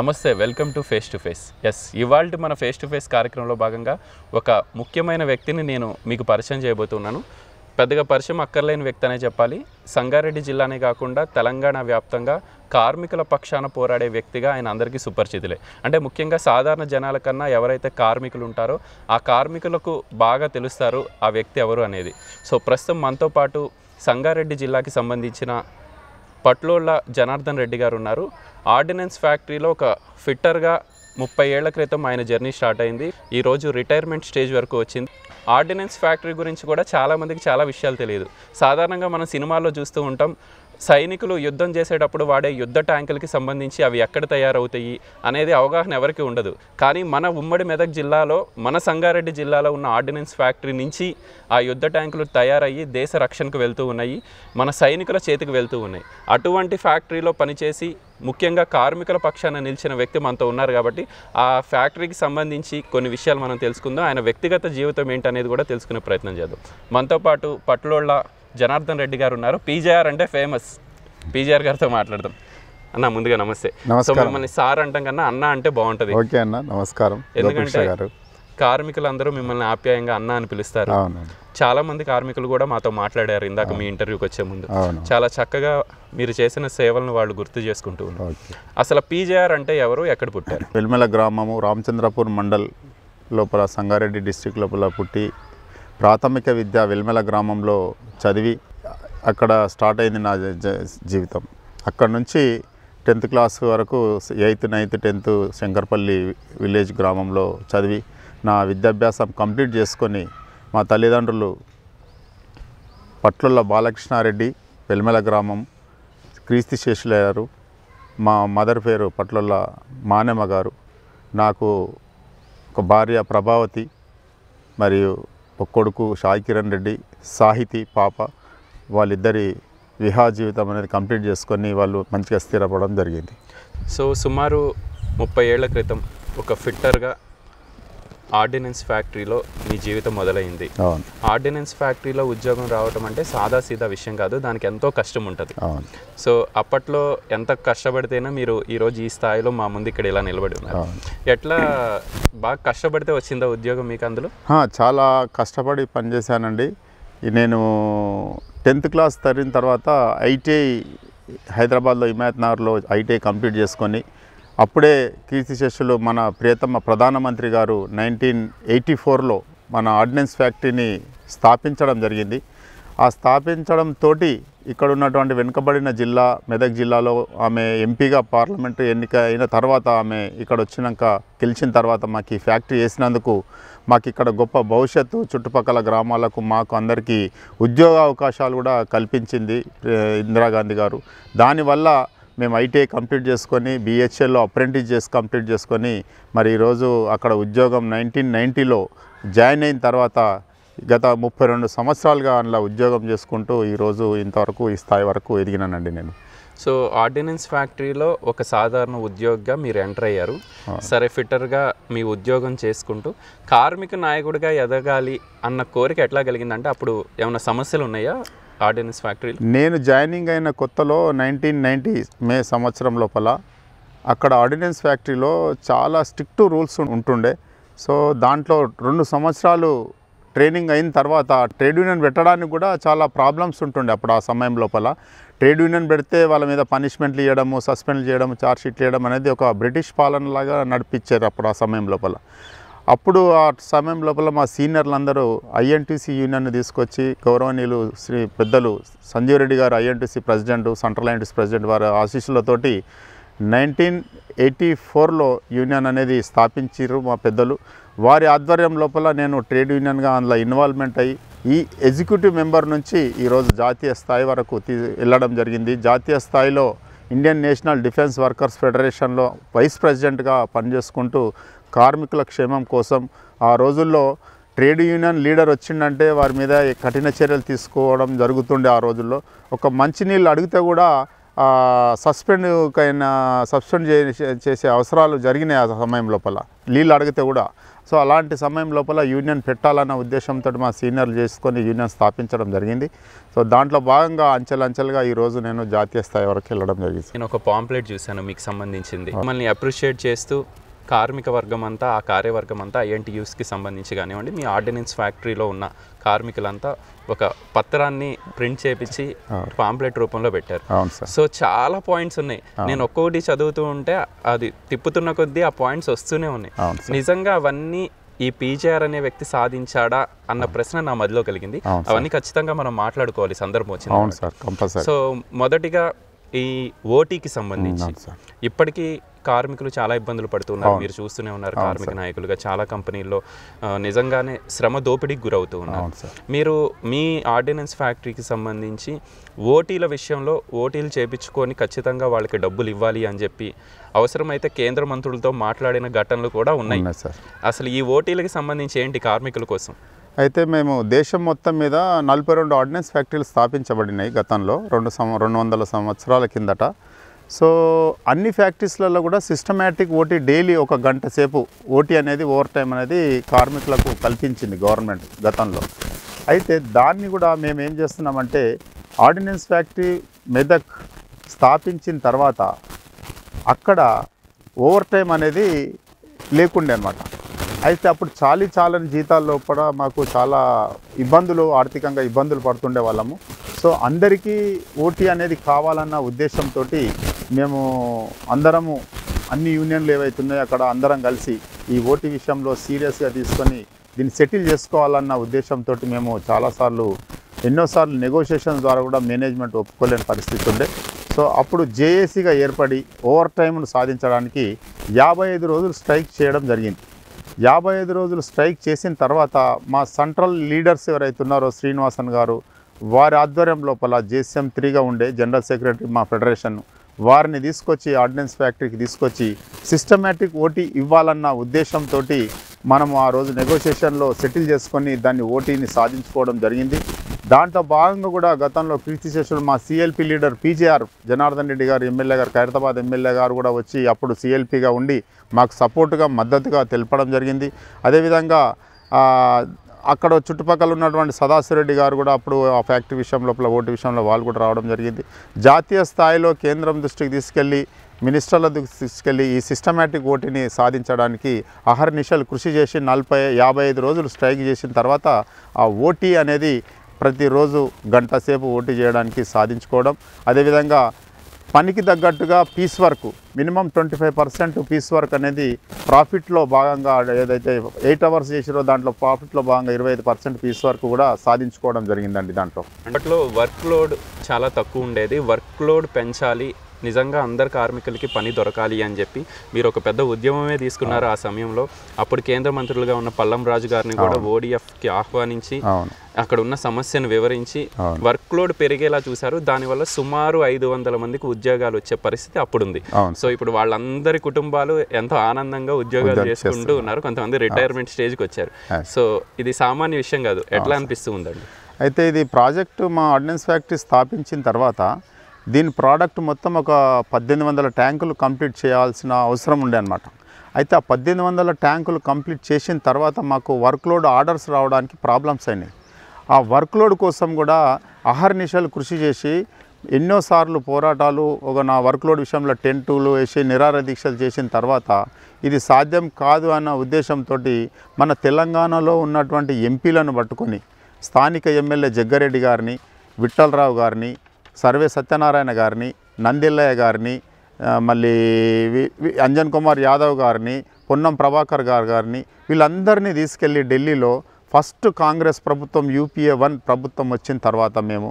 నమస్తే welcome to face S ఇవాల్ట్ మన ఫేస్ టు ఫేస్ కార్యక్రమంలో భాగంగా ఒక ముఖ్యమైన వ్యక్తిని నేను మీకు పరిచయం చేయబోతున్నాను. పెద్దగా పరిచయం అక్కర్లేని వ్యక్తి అనే చెప్పాలి. సంగారెడ్డి జిల్లానే కాకుండా తెలంగాణ వ్యాప్తంగా కార్మికుల పక్షాన పోరాడే వ్యక్తిగా ఆయన అందరికీ సుపరిచితులే. అంటే ముఖ్యంగా సాధారణ జనాల కన్నా ఎవరైతే కార్మికులు ఉంటారో ఆ కార్మికులకు బాగా తెలుస్తారు ఆ వ్యక్తి ఎవరు అనేది. సో ప్రస్తుతం మనతో పాటు సంగారెడ్డి జిల్లాకి సంబంధించిన పట్లోళ్ళ జనార్దన్ రెడ్డి గారు ఉన్నారు. ఆర్డినెన్స్ ఫ్యాక్టరీలో ఒక ఫిట్టర్గా 30 ఏళ్ల క్రితం ఆయన జర్నీ స్టార్ట్ అయింది. ఈరోజు రిటైర్మెంట్ స్టేజ్ వరకు వచ్చింది. ఆర్డినెన్స్ ఫ్యాక్టరీ గురించి కూడా చాలామందికి చాలా విషయాలు తెలియదు. సాధారణంగా మనం సినిమాల్లో చూస్తూ ఉంటాం, సైనికులు యుద్ధం చేసేటప్పుడు వాడే యుద్ధ ట్యాంకులకి సంబంధించి అవి ఎక్కడ తయారవుతాయి అనేది అవగాహన ఎవరికి ఉండదు. కానీ మన ఉమ్మడి మెదక్ జిల్లాలో, మన సంగారెడ్డి జిల్లాలో ఉన్న ఆర్డినెన్స్ ఫ్యాక్టరీ నుంచి ఆ యుద్ధ ట్యాంకులు తయారయ్యి దేశ రక్షణకు వెళ్తూ ఉన్నాయి, మన సైనికుల చేతికి వెళ్తూ ఉన్నాయి. అటువంటి ఫ్యాక్టరీలో పనిచేసి ముఖ్యంగా కార్మికుల పక్షాన నిలిచిన వ్యక్తి మనతో ఉన్నారు. కాబట్టి ఆ ఫ్యాక్టరీకి సంబంధించి కొన్ని విషయాలు మనం తెలుసుకుందాం. ఆయన వ్యక్తిగత జీవితం ఏంటనేది కూడా తెలుసుకునే ప్రయత్నం చేద్దాం. మనతో పాటు పట్లోళ్ళ జనార్దన్ రెడ్డి గారు ఉన్నారు. పీజేఆర్ అంటే ఫేమస్. పీజేఆర్ గారితో మాట్లాడదాం. అన్న ముందుగా నమస్తే. సో మిమ్మల్ని సార్ అంటాం కన్నా అన్న అంటే బాగుంటుంది. ఓకే అన్న, నమస్కారం. ఎందుకంటే కార్మికులందరూ మిమ్మల్ని ఆప్యాయంగా అన్న అని పిలుస్తారు. చాలా మంది కార్మికులు కూడా మాతో మాట్లాడారు ఇందాక మీ ఇంటర్వ్యూకి వచ్చే ముందు. చాలా చక్కగా మీరు చేసిన సేవలను వాళ్ళు గుర్తు చేసుకుంటూ ఉన్నారు. అసలు పీజేఆర్ అంటే ఎవరు, ఎక్కడ పుట్టారు? వెల్మెల గ్రామము రామచంద్రపురం మండల్ లోపల సంగారెడ్డి డిస్టిక్ లోపల పుట్టి ప్రాథమిక విద్య వెల్మెల గ్రామంలో చదివి అక్కడ స్టార్ట్ అయింది నా జీవితం. అక్కడ నుంచి 10th క్లాస్ వరకు 8th, 9th, 10th Shankarpally village గ్రామంలో చదివి నా విద్యాభ్యాసం కంప్లీట్ చేసుకొని మా తల్లిదండ్రులు పట్లోళ్ళ బాలకృష్ణారెడ్డి వెల్మెల గ్రామం క్రీస్తు శేషులు అయ్యారు. మా మదర్ పేరు పట్లోళ్ళ మానమ్మ గారు. నాకు ఒక భార్య ప్రభావతి, మరియు ఒక కొడుకు సాయి కిరణ్ రెడ్డి, సాహితి పాప. వాళ్ళిద్దరి వివాహ జీవితం అనేది కంప్లీట్ చేసుకొని వాళ్ళు మంచిగా స్థిరపడడం జరిగింది. సో సుమారు 30 ఏళ్ల క్రితం ఒక ఫిట్టర్గా ఆర్డినెన్స్ ఫ్యాక్టరీలో మీ జీవితం మొదలైంది. ఆర్డినెన్స్ ఫ్యాక్టరీలో ఉద్యోగం రావటం అంటే సాదాసీదా విషయం కాదు, దానికి ఎంతో కష్టం ఉంటుంది. సో అప్పట్లో ఎంత కష్టపడితేనే మీరు ఈరోజు ఈ స్థాయిలో మా ముందు ఇక్కడ ఇలా నిలబడి ఉన్నారు. ఎట్లా, బాగా కష్టపడితే వచ్చిందా ఉద్యోగం మీకు? అందులో చాలా కష్టపడి పనిచేశానండి. నేను 10th క్లాస్ తరిగిన తర్వాత ఐటీఐ హైదరాబాద్లో హిమాయత్నగర్లో ఐటీఐ కంప్లీట్ చేసుకొని అప్పుడే కీర్తిశేషులు మన ప్రియతమ ప్రధానమంత్రి గారు 1984లో మన ఆర్డినెన్స్ ఫ్యాక్టరీని స్థాపించడం జరిగింది. ఆ స్థాపించడంతో ఇక్కడ ఉన్నటువంటి వెనుకబడిన జిల్లా మెదక్ జిల్లాలో ఆమె ఎంపీగా పార్లమెంటు ఎన్నిక అయిన తర్వాత ఆమె ఇక్కడ వచ్చినాక గెలిచిన తర్వాత మాకు ఈ ఫ్యాక్టరీ వేసినందుకు మాకు ఇక్కడ గొప్ప భవిష్యత్తు, చుట్టుపక్కల గ్రామాలకు మాకు అందరికీ ఉద్యోగ అవకాశాలు కూడా కల్పించింది ఇందిరాగాంధీ గారు. దానివల్ల మేము ఐటీఐ కంప్లీట్ చేసుకొని బిహెచ్ఎల్లో అప్రెంటిస్ చేసి కంప్లీట్ చేసుకొని మరి ఈరోజు అక్కడ ఉద్యోగం 1990లో జాయిన్ అయిన తర్వాత గత 32 సంవత్సరాలుగా అందులో ఉద్యోగం చేసుకుంటూ ఈరోజు ఇంతవరకు ఈ స్థాయి వరకు ఎదిగినానండి నేను. సో ఆర్డినెన్స్ ఫ్యాక్టరీలో ఒక సాధారణ ఉద్యోగిగా మీరు ఎంటర్ అయ్యారు. సరే, ఫిట్టర్గా మీ ఉద్యోగం చేసుకుంటూ కార్మిక నాయకుడిగా ఎదగాలి అన్న కోరిక ఎట్లా కలిగిందంటే అప్పుడు ఏమైనా సమస్యలు ఉన్నాయా ఆర్డినెన్స్ ఫ్యాక్టరీలో? నేను జాయినింగ్ అయిన కొత్తలో 1990 మే సంవత్సరం లోపల అక్కడ ఆర్డినెన్స్ ఫ్యాక్టరీలో చాలా స్ట్రిక్ట్ రూల్స్ ఉంటుండే. సో దాంట్లో 2 సంవత్సరాలు ట్రైనింగ్ అయిన తర్వాత ట్రేడ్ యూనియన్ పెట్టడానికి కూడా చాలా ప్రాబ్లమ్స్ ఉంటుండే. అప్పుడు ఆ సమయం లోపల ట్రేడ్ యూనియన్ పెడితే వాళ్ళ మీద పనిష్మెంట్లు ఇవ్వడము, సస్పెండ్ చేయడము, ఛార్జ్షీట్లు ఇవ్వడం అనేది ఒక బ్రిటిష్ పాలనలాగా నడిపించారు అప్పుడు ఆ సమయం లోపల. అప్పుడు ఆ సమయం లోపల మా సీనియర్లు అందరూ ఐఎన్టీసీ యూనియన్ను తీసుకొచ్చి గౌరవనీయులు శ్రీ పెద్దలు సంజీవ్ రెడ్డి గారు INTUC president, central INTUC president వారి ఆశీస్సులతోటి 1984లో యూనియన్ అనేది స్థాపించారు మా పెద్దలు. వారి ఆధ్వర్యం లోపల నేను ట్రేడ్ యూనియన్గా అందులో ఇన్వాల్వ్మెంట్ అయ్యి ఈ ఎగ్జిక్యూటివ్ మెంబర్ నుంచి ఈరోజు జాతీయ స్థాయి వరకు వెళ్ళడం జరిగింది. జాతీయ స్థాయిలో ఇండియన్ నేషనల్ డిఫెన్స్ వర్కర్స్ ఫెడరేషన్లో వైస్ ప్రెసిడెంట్గా పనిచేసుకుంటూ కార్మికుల క్షేమం కోసం, ఆ రోజుల్లో ట్రేడ్ యూనియన్ లీడర్ వచ్చిందంటే వారి మీద కఠిన చర్యలు తీసుకోవడం జరుగుతుండే. ఆ రోజుల్లో ఒక మంచినీళ్ళు అడిగితే కూడా ఆ सस्पेंड अवसरालु जरिगिने आ समयं लोपल लील अडिगिते कूडा सो अलांटि समयं लोपल यूनियन पेट्टालन्न उद्देशंतो मा सीनियर्लु चेसुकोनि यूनियन स्थापिंचडं जरिगिंदी। सो दांट्लो भागंगा अंचलंचलुगा ई रोजु नेनु जातीय स्थायि वरकु वेल्लडं जरिगिंदी। नेनु ओक पांप्लेट चूसानु मीकु संबंधिंचिंदी मनल्नि अप्रिशिएट चेस्तू कार्मिक वर्गमंता आ कार्यवर्गमंता INTUC की संबंधी कानिव्वंडि मी आर्डिनेंस फैक्टरीलो उन्न कार्मिकुलंता ఒక పత్రాన్ని ప్రింట్ చేపిచి పాంప్లెట్ రూపంలో పెట్టారు। సో చాలా పాయింట్స్ ఉన్నాయి, నేను ఒక్కొక్కటి చదువుతూ ఉంటే అది తిప్పుతున్న కొద్దీ ఆ పాయింట్స్ వస్తూనే ఉన్నాయి। నిజంగా అవన్నీ ఈ పీజీఆర్ అనే వ్యక్తి సాధించాడా అన్న ప్రశ్న నా మదిలో కలిగింది। అవన్నీ ఖచ్చితంగా మనం మాట్లాడుకోవాలి సందర్భం వచ్చింది। సో మొదటిగా ఈ ఓటీకి సంబంధించి ఇప్పటికీ కార్మికులు చాలా ఇబ్బందులు పడుతున్నారు, మీరు చూస్తూనే ఉన్నారు। కార్మిక నాయకులుగా చాలా కంపెనీల్లో నిజంగానే శ్రమ దోపిడీకి గురవుతూ ఉన్నారు। మీరు మీ ఆర్డినెన్స్ ఫ్యాక్టరీకి సంబంధించి ఓటీల విషయంలో ఓటీలు చేపించుకొని ఖచ్చితంగా వాళ్ళకి డబ్బులు ఇవ్వాలి అని చెప్పి అవసరమైతే కేంద్ర మంత్రులతో మాట్లాడిన ఘటనలు కూడా ఉన్నాయి। అసలు ఈ ఓటీలకు సంబంధించి ఏంటి కార్మికుల కోసం? అయితే మేము దేశం మొత్తం మీద 42 ఆర్డినెన్స్ ఫ్యాక్టరీలు స్థాపించబడినాయి గతంలో 200 సంవత్సరాల కిందట। సో అన్ని ఫ్యాక్టరీస్లలో కూడా సిస్టమేటిక్ ఓటీ డైలీ ఒక గంట సేపు ఓటీ అనేది ఓవర్ టైం అనేది కార్మికులకు కల్పించింది గవర్నమెంట్ గతంలో। అయితే దాన్ని కూడా మేము ఏం చేస్తున్నామంటే ఆర్డినెన్స్ ఫ్యాక్టరీ మెదక్ స్థాపించిన తర్వాత అక్కడ ఓవర్ టైం అనేది లేకుండే అనమాట। అయితే అప్పుడు చాలని జీతాల్లో కూడా మాకు చాలా ఇబ్బందులు, ఆర్థికంగా ఇబ్బందులు పడుతుండే వాళ్ళము। సో అందరికీ ఓటీ అనేది కావాలన్న ఉద్దేశంతో మేము అందరము అన్ని యూనియన్లు ఏవైతున్నాయో అక్కడ అందరం కలిసి ఈ ఓటీ విషయంలో సీరియస్గా తీసుకొని దీన్ని సెటిల్ చేసుకోవాలన్న ఉద్దేశంతో మేము చాలాసార్లు ఎన్నోసార్లు నెగోషియేషన్స్ ద్వారా కూడా మేనేజ్మెంట్ ఒప్పుకోలేని పరిస్థితి ఉండే। సో అప్పుడు జేఏసీగా ఏర్పడి ఓవర్ టైంను సాధించడానికి 55 రోజులు స్ట్రైక్ చేయడం జరిగింది। 55 రోజులు స్ట్రైక్ చేసిన తర్వాత మా సెంట్రల్ లీడర్స్ ఎవరైతున్నారో శ్రీనివాసన్ గారు వారి ఆధ్వర్యం లోపల JSM 3గా ఉండే జనరల్ సెక్రటరీ మా ఫెడరేషన్ వారిని తీసుకొచ్చి ఆర్డినెన్స్ ఫ్యాక్టరీకి తీసుకొచ్చి సిస్టమేటిక్ ఓటీ ఇవ్వాలన్న ఉద్దేశంతో మనము ఆ రోజు నెగోషియేషన్లో సెటిల్ చేసుకొని దాన్ని ఓటీని సాధించుకోవడం జరిగింది। దాంట్లో భాగంగా కూడా గతంలో కీర్తి శేషులు మా CLP leader PJR Janardhan Reddy garu MLA గారు ఖైరతాబాద్ ఎమ్మెల్యే గారు కూడా వచ్చి అప్పుడు CLPగా ఉండి మాకు సపోర్టుగా మద్దతుగా తెలపడం జరిగింది। అదేవిధంగా అక్కడ చుట్టుపక్కల ఉన్నటువంటి సదాశివరెడ్డి గారు కూడా అప్పుడు ఆ ఫ్యాక్టరీ విషయం లోపల ఓటు విషయంలో వాళ్ళు కూడా రావడం జరిగింది। జాతీయ స్థాయిలో కేంద్రం దృష్టికి తీసుకెళ్ళి మినిస్టర్ల దృష్టికి తీసుకెళ్ళి ఈ సిస్టమేటిక్ ఓటీని సాధించడానికి అహర్నిశలు కృషి చేసి 55 రోజులు స్ట్రైక్ చేసిన తర్వాత ఆ ఓటీ అనేది ప్రతిరోజు గంట సేపు ఓటీ చేయడానికి సాధించుకోవడం। అదేవిధంగా పనికి తగ్గట్టుగా piece work minimum 25% piece work అనేది ప్రాఫిట్లో భాగంగా ఏదైతే 8 hours చేసిరో దాంట్లో ప్రాఫిట్లో భాగంగా 25% పీస్ వర్క్ కూడా సాధించుకోవడం జరిగిందండి। దాంట్లో వర్క్ లోడ్ చాలా తక్కువ ఉండేది, వర్క్ లోడ్ పెంచాలి నిజంగా అందరు కార్మికులకి పని దొరకాలి అని చెప్పి మీరు ఒక పెద్ద ఉద్యమమే తీసుకున్నారు। ఆ సమయంలో అప్పుడు కేంద్ర మంత్రులుగా ఉన్న పల్లం రాజు గారిని కూడా ODFకి ఆహ్వానించి అక్కడ ఉన్న సమస్యను వివరించి వర్క్ లోడ్ పెరిగేలా చూశారు, దానివల్ల సుమారు 500 మందికి ఉద్యోగాలు వచ్చే పరిస్థితి అప్పుడు ఉంది। సో ఇప్పుడు వాళ్ళందరి కుటుంబాలు ఎంతో ఆనందంగా ఉద్యోగాలు చేసుకుంటూ ఉన్నారు, కొంతమంది రిటైర్మెంట్ స్టేజ్కి వచ్చారు। సో ఇది సామాన్య విషయం కాదు, ఎట్లా అనిపిస్తూ ఉందండి? అయితే ఇది ప్రాజెక్టు మా ఆర్డినెన్స్ ఫ్యాక్టరీ స్థాపించిన తర్వాత దీని ప్రోడక్ట్ మొత్తం ఒక 1800 ట్యాంకులు కంప్లీట్ చేయాల్సిన అవసరం ఉండే అనమాట। అయితే ఆ 1800 ట్యాంకులు కంప్లీట్ చేసిన తర్వాత మాకు వర్క్లోడ్ ఆర్డర్స్ రావడానికి ప్రాబ్లమ్స్ అయినాయి। ఆ వర్క్లోడ్ కోసం కూడా అహర్నిశలు కృషి చేసి ఎన్నోసార్లు పోరాటాలు ఒక నా వర్క్లోడ్ విషయంలో టెంటులు వేసి నిరార దీక్షలు చేసిన తర్వాత ఇది సాధ్యం కాదు అన్న ఉద్దేశంతో మన తెలంగాణలో ఉన్నటువంటి ఎంపీలను పట్టుకొని స్థానిక ఎమ్మెల్యే జగ్గారెడ్డి గారిని, విఠలరావు గారిని, సర్వే సత్యనారాయణ గారిని, నందిల్లయ్య గారిని, మళ్ళీ అంజన్ కుమార్ యాదవ్ గారిని, పొన్నం ప్రభాకర్ గారిని వీళ్ళందరినీ తీసుకెళ్ళి ఢిల్లీలో ఫస్ట్ కాంగ్రెస్ ప్రభుత్వం UPA 1 ప్రభుత్వం వచ్చిన తర్వాత మేము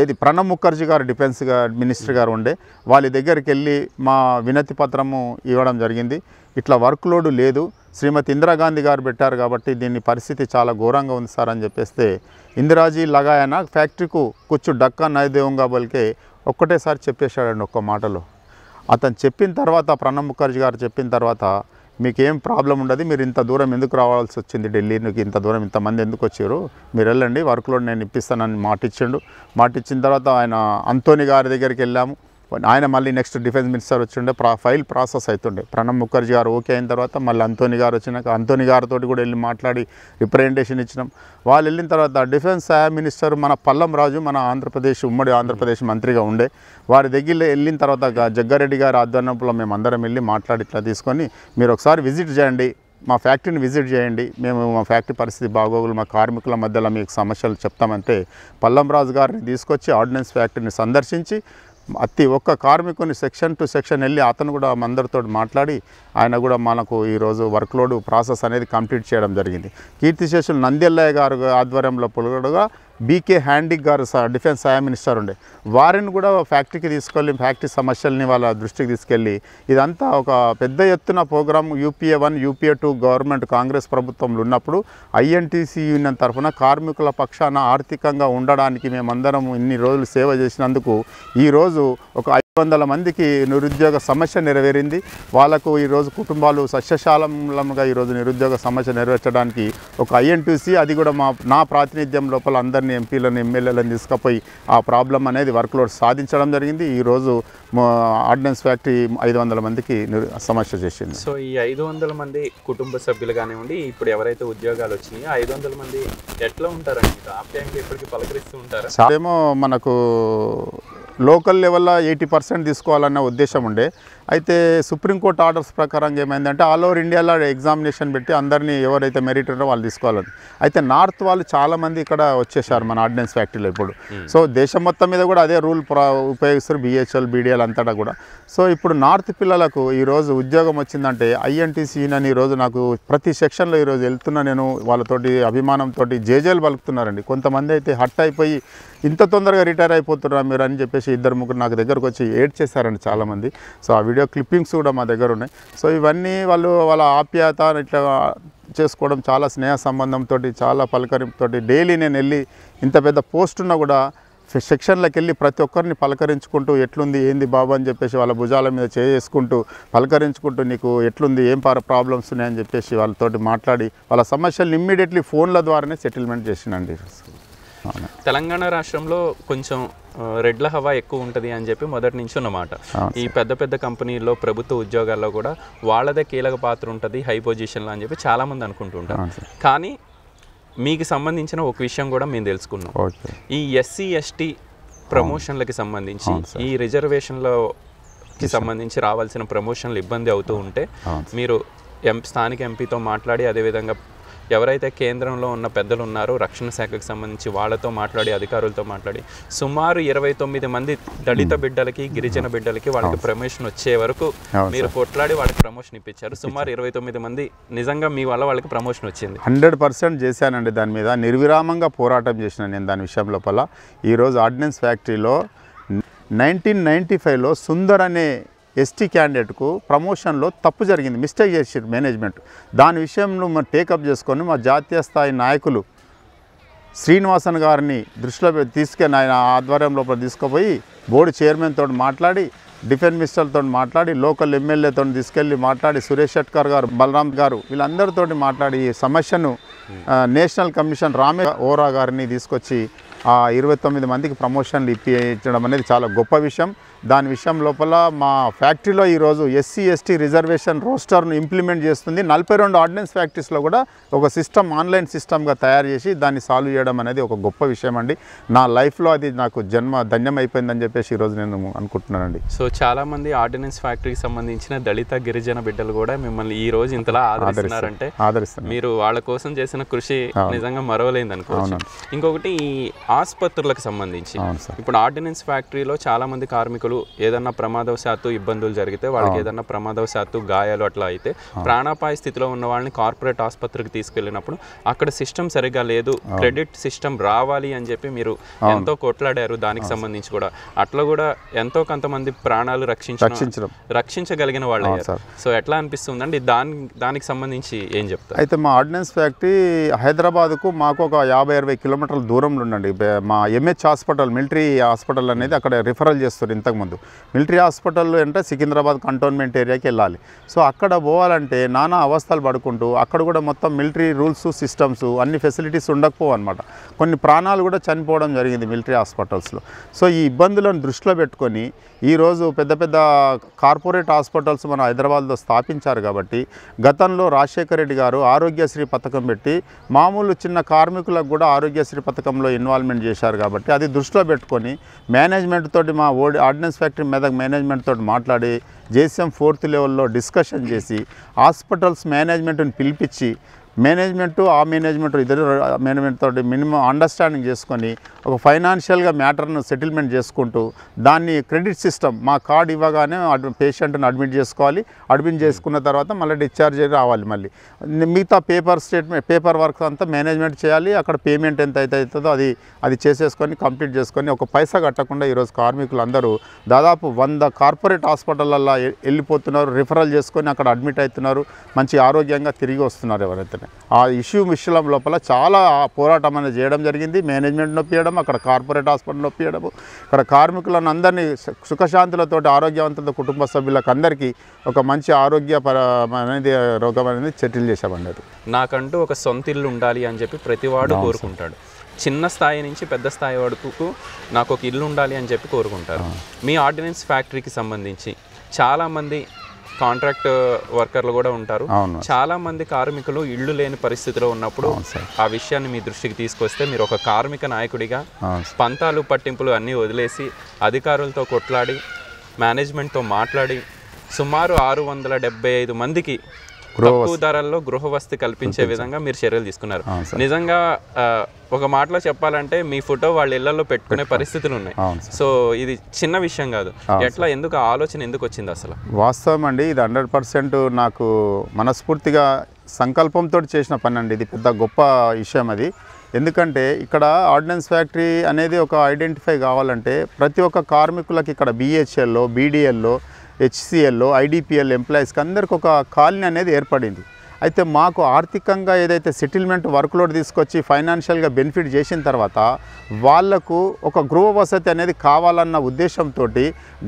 ఏది ప్రణబ్ ముఖర్జీ గారు డిఫెన్స్ మినిస్టర్ గారు ఉండే వాళ్ళ దగ్గరికి వెళ్ళి మా వినతి పత్రము ఇవ్వడం జరిగింది। ఇట్లా వర్క్ లోడ్ లేదు, శ్రీమతి ఇందిరాగాంధీ గారు పెట్టారు కాబట్టి దీని పరిస్థితి చాలా ఘోరంగా ఉంది సార్ అని చెప్పేస్తే ఇందిరాజీ లగాయన ఫ్యాక్టరీకు కూర్చు డక్కా నైదేవంగా బలికే ఒక్కటేసారి చెప్పేశాడండి ఒక్క మాటలో। అతను చెప్పిన తర్వాత ప్రణబ్ ముఖర్జీ గారు చెప్పిన తర్వాత మీకేం ప్రాబ్లం ఉండదు, మీరు ఇంత దూరం ఎందుకు రావాల్సి వచ్చింది, ఢిల్లీ నుంచి ఇంత దూరం ఇంతమంది ఎందుకు వచ్చారు, మీరు వెళ్ళండి వర్క్ లోడ్ నేను ఇప్పిస్తానని మాటిచ్చిండు. మాటిచ్చిన తర్వాత ఆయన అంతోని గారి దగ్గరికి వెళ్ళాము, ఆయన మళ్ళీ నెక్స్ట్ డిఫెన్స్ మినిస్టర్ వచ్చిండే, ఫైల్ ప్రాసెస్ అవుతుండే. ప్రణబ్ ముఖర్జీ గారు ఓకే అయిన తర్వాత మళ్ళీ అంతోని గారు వచ్చినాక అంతోని గారితో కూడా వెళ్ళి మాట్లాడి రిప్రజెంటేషన్ ఇచ్చినాం. వాళ్ళు వెళ్ళిన తర్వాత డిఫెన్స్ సహాయ మినిస్టర్ మన పల్లం రాజు, మన ఆంధ్రప్రదేశ్ ఉమ్మడి ఆంధ్రప్రదేశ్ మంత్రిగా ఉండే, వారి దగ్గర వెళ్ళిన తర్వాత జగ్గారెడ్డి గారు ఆధ్వర్యంలో మేము అందరం వెళ్ళి మాట్లాడి ఇట్లా తీసుకొని మీరు ఒకసారి విజిట్ చేయండి, మా ఫ్యాక్టరీని విజిట్ చేయండి, మేము మా ఫ్యాక్టరీ పరిస్థితి బాగోగులు మా కార్మికుల మధ్యలో మీకు సమస్యలు చెప్తామంటే పల్లం రాజు గారిని తీసుకొచ్చి ఆర్డినెన్స్ ఫ్యాక్టరీని సందర్శించి అతి ఒక్క కార్మికుని సెక్షన్ టు సెక్షన్ వెళ్ళి అతను కూడా అందరితో మాట్లాడి ఆయన కూడా మనకు ఈరోజు వర్క్లోడ్ ప్రాసెస్ అనేది కంప్లీట్ చేయడం జరిగింది. కీర్తిశేషులు నంద్యల్లయ్య గారు ఆధ్వర్యంలో పొలగడగా బీకే హ్యాండిక్ గారు డిఫెన్స్ సహాయ మినిస్టర్ ఉండే, వారిని కూడా ఫ్యాక్టరీకి తీసుకెళ్ళి ఫ్యాక్టరీ సమస్యల్ని వాళ్ళ దృష్టికి తీసుకెళ్ళి ఇదంతా ఒక పెద్ద ఎత్తున programme UPA 1, UPA 2 government Congress ప్రభుత్వంలో ఉన్నప్పుడు INTC యూనియన్ తరఫున కార్మికుల పక్షాన ఆర్థికంగా ఉండడానికి మేమందరం ఇన్ని రోజులు సేవ చేసినందుకు ఈరోజు ఒక 500 మందికి నిరుద్యోగ సమస్య నెరవేరింది. వాళ్ళకు ఈరోజు కుటుంబాలు సస్యశాలంగా ఈరోజు నిరుద్యోగ సమస్య నెరవేర్చడానికి ఒక INTC అది కూడా నా ప్రాతినిధ్యం లోపల అందరినీ ఎంపీలను ఎమ్మెల్యేలను తీసుకుపోయి ఆ ప్రాబ్లం అనేది వర్క్లోడ్ సాధించడం జరిగింది. ఈరోజు ఆర్డినెన్స్ ఫ్యాక్టరీ 500 మందికి సమస్య చేసింది. సో ఈ 500 మంది కుటుంబ సభ్యులు కానివ్వండి, ఇప్పుడు ఎవరైతే ఉద్యోగాలు వచ్చినాయో 500 మంది ఎట్లా ఉంటారండి, ఆప్యాయంగా ఎప్పటికీ పలకరిస్తూ ఉంటారు. అదేమో మనకు లోకల్ లెవెల్లో 80% తీసుకోవాలన్న ఉద్దేశం ఉండే, అయితే సుప్రీంకోర్టు ఆర్డర్స్ ప్రకారం ఏమైందంటే ఆల్ ఓవర్ ఇండియాలో ఎగ్జామినేషన్ పెట్టి అందరినీ ఎవరైతే మెరిట్ ఉన్నారో వాళ్ళు తీసుకోవాలని, అయితే నార్త్ వాళ్ళు చాలామంది ఇక్కడ వచ్చేసారు మన ఆర్డినెన్స్ ఫ్యాక్టరీలో ఇప్పుడు. సో దేశం మొత్తం మీద కూడా అదే రూల్ ఉపయోగిస్తారు, BHL BDL అంతటా కూడా. సో ఇప్పుడు నార్త్ పిల్లలకు ఈరోజు ఉద్యోగం వచ్చిందంటే INTC అని ఈరోజు నాకు ప్రతి సెక్షన్లో ఈరోజు వెళ్తున్నా నేను, వాళ్ళతోటి అభిమానంతో జేజేలు పలుకుతున్నారండి. కొంతమంది అయితే హట్ అయిపోయి ఇంత తొందరగా రిటైర్ అయిపోతున్నారు మీరు అని చెప్పేసి ఇద్దరు ముగ్గురు నాకు దగ్గరకు వచ్చి ఏడ్ చేశారండి చాలామంది. సో ఆ వీడియో క్లిప్పింగ్స్ కూడా మా దగ్గర ఉన్నాయి. సో ఇవన్నీ వాళ్ళు వాళ్ళ ఆప్యాయత ఇట్లా చేసుకోవడం, చాలా స్నేహ సంబంధంతో చాలా పలకరింపుతో డైలీ నేను వెళ్ళి ఇంత పెద్ద పోస్ట్ ఉన్నా కూడా సెక్షన్లకు వెళ్ళి ప్రతి ఒక్కరిని పలకరించుకుంటూ ఎట్లుంది ఏంది బాబు అని చెప్పేసి వాళ్ళ భుజాల మీద చేసుకుంటూ పలకరించుకుంటూ నీకు ఎట్లుంది ఏం ప్రాబ్లమ్స్ ఉన్నాయని చెప్పేసి వాళ్ళతోటి మాట్లాడి వాళ్ళ సమస్యలను ఇమ్మీడియట్లీ ఫోన్ల ద్వారానే సెటిల్మెంట్ చేసినండి. తెలంగాణ రాష్ట్రంలో కొంచెం రెడ్ల హవా ఎక్కువ ఉంటుంది అని చెప్పి మొదటి నుంచి ఉన్నమాట. ఈ పెద్ద పెద్ద కంపెనీల్లో ప్రభుత్వ ఉద్యోగాల్లో కూడా వాళ్ళదే కీలక పాత్ర ఉంటుంది హై పొజిషన్లో అని చెప్పి చాలామంది అనుకుంటుంటారు. కానీ మీకు సంబంధించిన ఒక విషయం కూడా మేము తెలుసుకున్నాం, ఈ SC ST ప్రమోషన్లకి సంబంధించి ఈ రిజర్వేషన్లకి సంబంధించి రావాల్సిన ప్రమోషన్లు ఇబ్బంది అవుతూ ఉంటే మీరు స్థానిక ఎంపీతో మాట్లాడి, అదేవిధంగా ఎవరైతే కేంద్రంలో ఉన్న పెద్దలు ఉన్నారో రక్షణ శాఖకు సంబంధించి వాళ్ళతో మాట్లాడి అధికారులతో మాట్లాడి సుమారు 29 మంది దళిత బిడ్డలకి గిరిజన బిడ్డలకి వాళ్ళకి ప్రమోషన్ వచ్చే వరకు మీరు కొట్లాడి వాళ్ళకి ప్రమోషన్ ఇప్పించారు. సుమారు 29 మంది నిజంగా మీ వల్ల వాళ్ళకి ప్రమోషన్ వచ్చింది. 100% చేశానండి, దాని మీద నిర్విరామంగా పోరాటం చేసిన నేను దాని విషయం లోపల. ఈరోజు ఆర్డినెన్స్ ఫ్యాక్టరీలో 1995లో సుందర్ అనే ST క్యాండిడేట్కు ప్రమోషన్లో తప్పు జరిగింది, మిస్టేక్ చేసారు మేనేజ్మెంట్. దాని విషయంలో మనం టేకప్ చేసుకొని మా జాతీయ స్థాయి నాయకులు శ్రీనివాసన్ గారిని దృష్టిలో తీసుకొని ఆయన ఆధ్వర్యంలో తీసుకుపోయి బోర్డు చైర్మన్ తోటి మాట్లాడి డిఫెన్స్ మినిస్టర్తో మాట్లాడి లోకల్ ఎమ్మెల్యేతో తీసుకెళ్ళి మాట్లాడి సురేష్ షెట్కర్ గారు బలరాం గారు వీళ్ళందరితో మాట్లాడి ఈ సమస్యను నేషనల్ కమిషన్ రామే ఓరా గారిని తీసుకొచ్చి ఆ 29 మందికి ప్రమోషన్లు ఇప్పించడం అనేది చాలా గొప్ప విషయం. దాని విషయం లోపల మా ఫ్యాక్టరీలో ఈరోజు SC ST రిజర్వేషన్ రోస్టర్ను ఇంప్లిమెంట్ చేస్తుంది. 42 ఆర్డినెన్స్ ఫ్యాక్టరీస్లో కూడా ఒక సిస్టమ్ ఆన్లైన్ సిస్టమ్గా తయారు చేసి దాన్ని సాల్వ్ చేయడం అనేది ఒక గొప్ప విషయం అండి. నా లైఫ్లో అది నాకు జన్మ ధన్యం అయిపోయిందని చెప్పేసి ఈరోజు నేను అనుకుంటున్నానండి. సో చాలామంది ఆర్డినెన్స్ ఫ్యాక్టరీకి సంబంధించిన దళిత గిరిజన బిడ్డలు కూడా మిమ్మల్ని ఈ రోజు ఇంతలా ఆదరిస్తున్నారంటే మీరు వాళ్ళ కోసం చేసిన కృషి నిజంగా మరవలేదని అనుకోవచ్చు. ఇంకొకటి ఈ ఆసుపత్రులకు సంబంధించి ఇప్పుడు ఆర్డినెన్స్ ఫ్యాక్టరీలో చాలామంది కార్మికులు ఏదన్నా ప్రమాదవశాత్తు ఇబ్బందులు జరిగితే వాళ్ళకి ఏదన్నా ప్రమాదవశాత్తు గాయాలు అట్లా అయితే ప్రాణాపాయ స్థితిలో ఉన్న వాళ్ళని కార్పొరేట్ ఆసుపత్రికి తీసుకెళ్ళినప్పుడు అక్కడ సిస్టమ్ సరిగా లేదు, క్రెడిట్ సిస్టమ్ రావాలి అని చెప్పి మీరు ఎంతో కొట్లాడారు. దానికి సంబంధించి కూడా అట్లా కూడా ఎంతో కొంతమంది ప్రాణాలు రక్షించగలిగిన వాళ్ళు. సో ఎట్లా అనిపిస్తుందండి దానికి సంబంధించి ఏం చెప్తారు? అయితే మా ఆర్డినెన్స్ ఫ్యాక్టరీ హైదరాబాద్కు మాకు ఒక 50-60 కిలోమీటర్ల దూరంలో ఉండండి. మా MH హాస్పిటల్ మిలిటరీ హాస్పిటల్ అనేది అక్కడ రిఫరల్ చేస్తారు. ఇంతకుముందు ముందు మిలిటరీ హాస్పిటల్ అంటే సికింద్రాబాద్ కంటోన్మెంట్ ఏరియాకి వెళ్ళాలి. సో అక్కడ పోవాలంటే నానా అవస్థలు పడుకుంటూ అక్కడ కూడా మొత్తం మిలిటరీ రూల్స్ సిస్టమ్స్ అన్ని ఫెసిలిటీస్ ఉండకపోవు అనమాట. కొన్ని ప్రాణాలు కూడా చనిపోవడం జరిగింది మిలిటరీ హాస్పిటల్స్లో. సో ఈ ఇబ్బందులను దృష్టిలో పెట్టుకొని ఈరోజు పెద్ద పెద్ద కార్పొరేట్ హాస్పిటల్స్ మన హైదరాబాద్లో స్థాపించారు కాబట్టి గతంలో రాజశేఖర రెడ్డి గారు ఆరోగ్యశ్రీ పథకం పెట్టి మామూలు చిన్న కార్మికులకు కూడా ఆరోగ్యశ్రీ పథకంలో ఇన్వాల్వ్మెంట్ చేశారు కాబట్టి అది దృష్టిలో పెట్టుకొని మేనేజ్మెంట్ తోటి మా ఆర్డినెన్స్ ఫ్యాక్టరీ మెదక్ మేనేజ్మెంట్ తోటి మాట్లాడి జేసీఎం ఫోర్త్ లెవెల్లో డిస్కషన్ చేసి హాస్పిటల్స్ మేనేజ్మెంట్ని పిలిపించి మేనేజ్మెంటు ఆ మేనేజ్మెంట్ ఇద్దరు మేనేజ్మెంట్ తోటి మినిమం అండర్స్టాండింగ్ చేసుకొని ఒక ఫైనాన్షియల్గా మ్యాటర్ను సెటిల్మెంట్ చేసుకుంటూ దాన్ని క్రెడిట్ సిస్టమ్ మా కార్డు ఇవ్వగానే పేషెంట్ని అడ్మిట్ చేసుకోవాలి, అడ్మిట్ చేసుకున్న తర్వాత మళ్ళీ డిశ్చార్జ్ రావాలి, మళ్ళీ మిగతా పేపర్ స్టేట్మెంట్ పేపర్ వర్క్ అంతా మేనేజ్మెంట్ చేయాలి, అక్కడ పేమెంట్ ఎంత అవుతుందో అది చేసేసుకొని కంప్లీట్ చేసుకొని ఒక పైసా కట్టకుండా ఈరోజు కార్మికులందరూ దాదాపు 100 కార్పొరేట్ హాస్పిటళ్ళల్లో వెళ్ళిపోతున్నారు, రిఫరల్ చేసుకొని అక్కడ అడ్మిట్ అవుతున్నారు, మంచి ఆరోగ్యంగా తిరిగి వస్తున్నారు. ఎవరైతే ఆ ఇష్యూ విషయం లోపల చాలా పోరాటం అనేది చేయడం జరిగింది. మేనేజ్మెంట్ నొప్పియడం, అక్కడ కార్పొరేట్ హాస్పిటల్ నొప్పియడము, ఇక్కడ కార్మికులను అందరినీ సుఖశాంతులతో ఆరోగ్యవంతులతో కుటుంబ సభ్యులకు అందరికీ ఒక మంచి ఆరోగ్యపర అనేది రోగం అనేది సెటిల్ చేసామండి. అది నాకంటూ ఒక సొంత ఇల్లు ఉండాలి అని చెప్పి ప్రతివాడు కోరుకుంటాడు. చిన్న స్థాయి నుంచి పెద్ద స్థాయి వరకు నాకు ఒక ఇల్లు ఉండాలి అని చెప్పి కోరుకుంటారు. మీ ఆర్డినెన్స్ ఫ్యాక్టరీకి సంబంధించి చాలామంది కాంట్రాక్ట్ వర్కర్లు కూడా ఉంటారు. చాలా మంది కార్మికులు ఇళ్ళు లేని పరిస్థితిలో ఉన్నప్పుడు ఆ విషయాన్ని మీ దృష్టికి తీసుకొస్తే మీరు ఒక కార్మిక నాయకుడిగా పంతాలు పట్టింపులు అన్నీ వదిలేసి అధికారులతో కొట్లాడి మేనేజ్మెంట్తో మాట్లాడి సుమారు 675 మందికి తక్కువ ధరల్లో గృహవసతి కల్పించే విధంగా మీరు చర్యలు తీసుకున్నారు. నిజంగా ఒక మాటలో చెప్పాలంటే మీ ఫోటో వాళ్ళ ఇళ్లలో పెట్టుకునే పరిస్థితులు ఉన్నాయి. సో ఇది చిన్న విషయం కాదు. ఎట్లా, ఎందుకు ఆలోచన ఎందుకు వచ్చింది అసలు? వాస్తవం అండి, ఇది 100% నాకు మనస్ఫూర్తిగా సంకల్పంతో చేసిన పని అండి. ఇది పెద్ద గొప్ప విషయం. అది ఎందుకంటే ఇక్కడ ఆర్డినెన్స్ ఫ్యాక్టరీ అనేది ఒక ఐడెంటిఫై కావాలంటే ప్రతి ఒక్క కార్మికులకి ఇక్కడ BHLలో BDLలో HCLలో IDPL ఎంప్లాయీస్కి అందరికి ఒక కాలనీ అనేది ఏర్పడింది. అయితే మాకు ఆర్థికంగా ఏదైతే సెటిల్మెంట్ వర్క్లోడ్ తీసుకొచ్చి ఫైనాన్షియల్గా బెనిఫిట్ చేసిన తర్వాత వాళ్లకు ఒక గృహ వసతి అనేది కావాలన్న ఉద్దేశంతో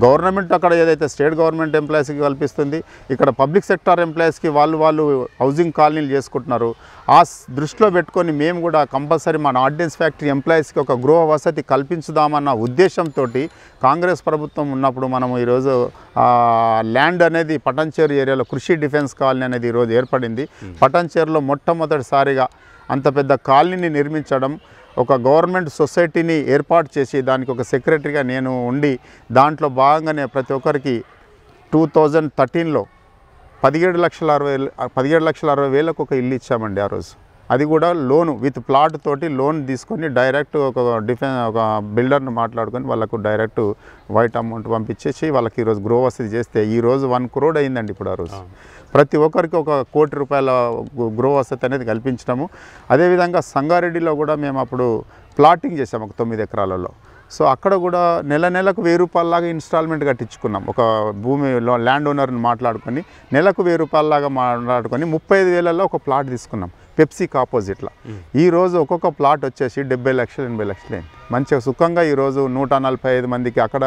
గవర్నమెంట్ అక్కడ ఏదైతే స్టేట్ గవర్నమెంట్ ఎంప్లాయీస్కి కల్పిస్తుంది, ఇక్కడ పబ్లిక్ సెక్టార్ ఎంప్లాయీస్కి వాళ్ళు హౌసింగ్ కాలనీలు చేసుకుంటున్నారు. ఆ దృష్టిలో పెట్టుకొని మేము కూడా కంపల్సరీ మన ఆర్డినెన్స్ ఫ్యాక్టరీ ఎంప్లాయీస్కి ఒక గృహ వసతి కల్పించుదామన్న ఉద్దేశంతో కాంగ్రెస్ ప్రభుత్వం ఉన్నప్పుడు మనము ఈరోజు ల్యాండ్ అనేది పటంచేరు ఏరియాలో కృషి డిఫెన్స్ కాలనీ అనేది ఈరోజు ఏర్పడింది. పటంచేరులో మొట్టమొదటిసారిగా అంత పెద్ద కాలనీని నిర్మించడం, ఒక గవర్నమెంట్ సొసైటీని ఏర్పాటు చేసి దానికి ఒక సెక్రటరీగా నేను ఉండి దాంట్లో భాగంగానే ప్రతి ఒక్కరికి 2013లో 17,60,000 ఒక ఇల్లు ఇచ్చామండి. ఆ రోజు అది కూడా లోను విత్ ప్లాట్ తోటి లోన్ తీసుకొని డైరెక్ట్ ఒక డిఫెన్స్ ఒక బిల్డర్ని మాట్లాడుకొని వాళ్ళకు డైరెక్ట్ వైట్ అమౌంట్ పంపించేసి వాళ్ళకి ఈరోజు గృహ వసతి చేస్తే ఈరోజు 1 crore అయిందండి. ఇప్పుడు ఆ రోజు ప్రతి ఒక్కరికి ఒక ₹1 కోటి గృహ వసతి అనేది కల్పించడము. అదేవిధంగా సంగారెడ్డిలో కూడా మేము అప్పుడు ప్లాటింగ్ చేసాము ఒక 9 ఎకరాలలో. సో అక్కడ కూడా నెలకు ₹1,000 ఇన్స్టాల్మెంట్ కట్టించుకున్నాం. ఒక భూమి ల్యాండ్ ఓనర్ని మాట్లాడుకొని నెలకు ₹1,000 మాట్లాడుకొని 35,000లో ఒక ప్లాట్ తీసుకున్నాం పెప్సీకి ఆపోజిట్లో. ఈరోజు ఒక్కొక్క ప్లాట్ వచ్చేసి 70 లక్షలు 80 లక్షలు అయింది. మంచిగా సుఖంగా ఈరోజు 145 మందికి అక్కడ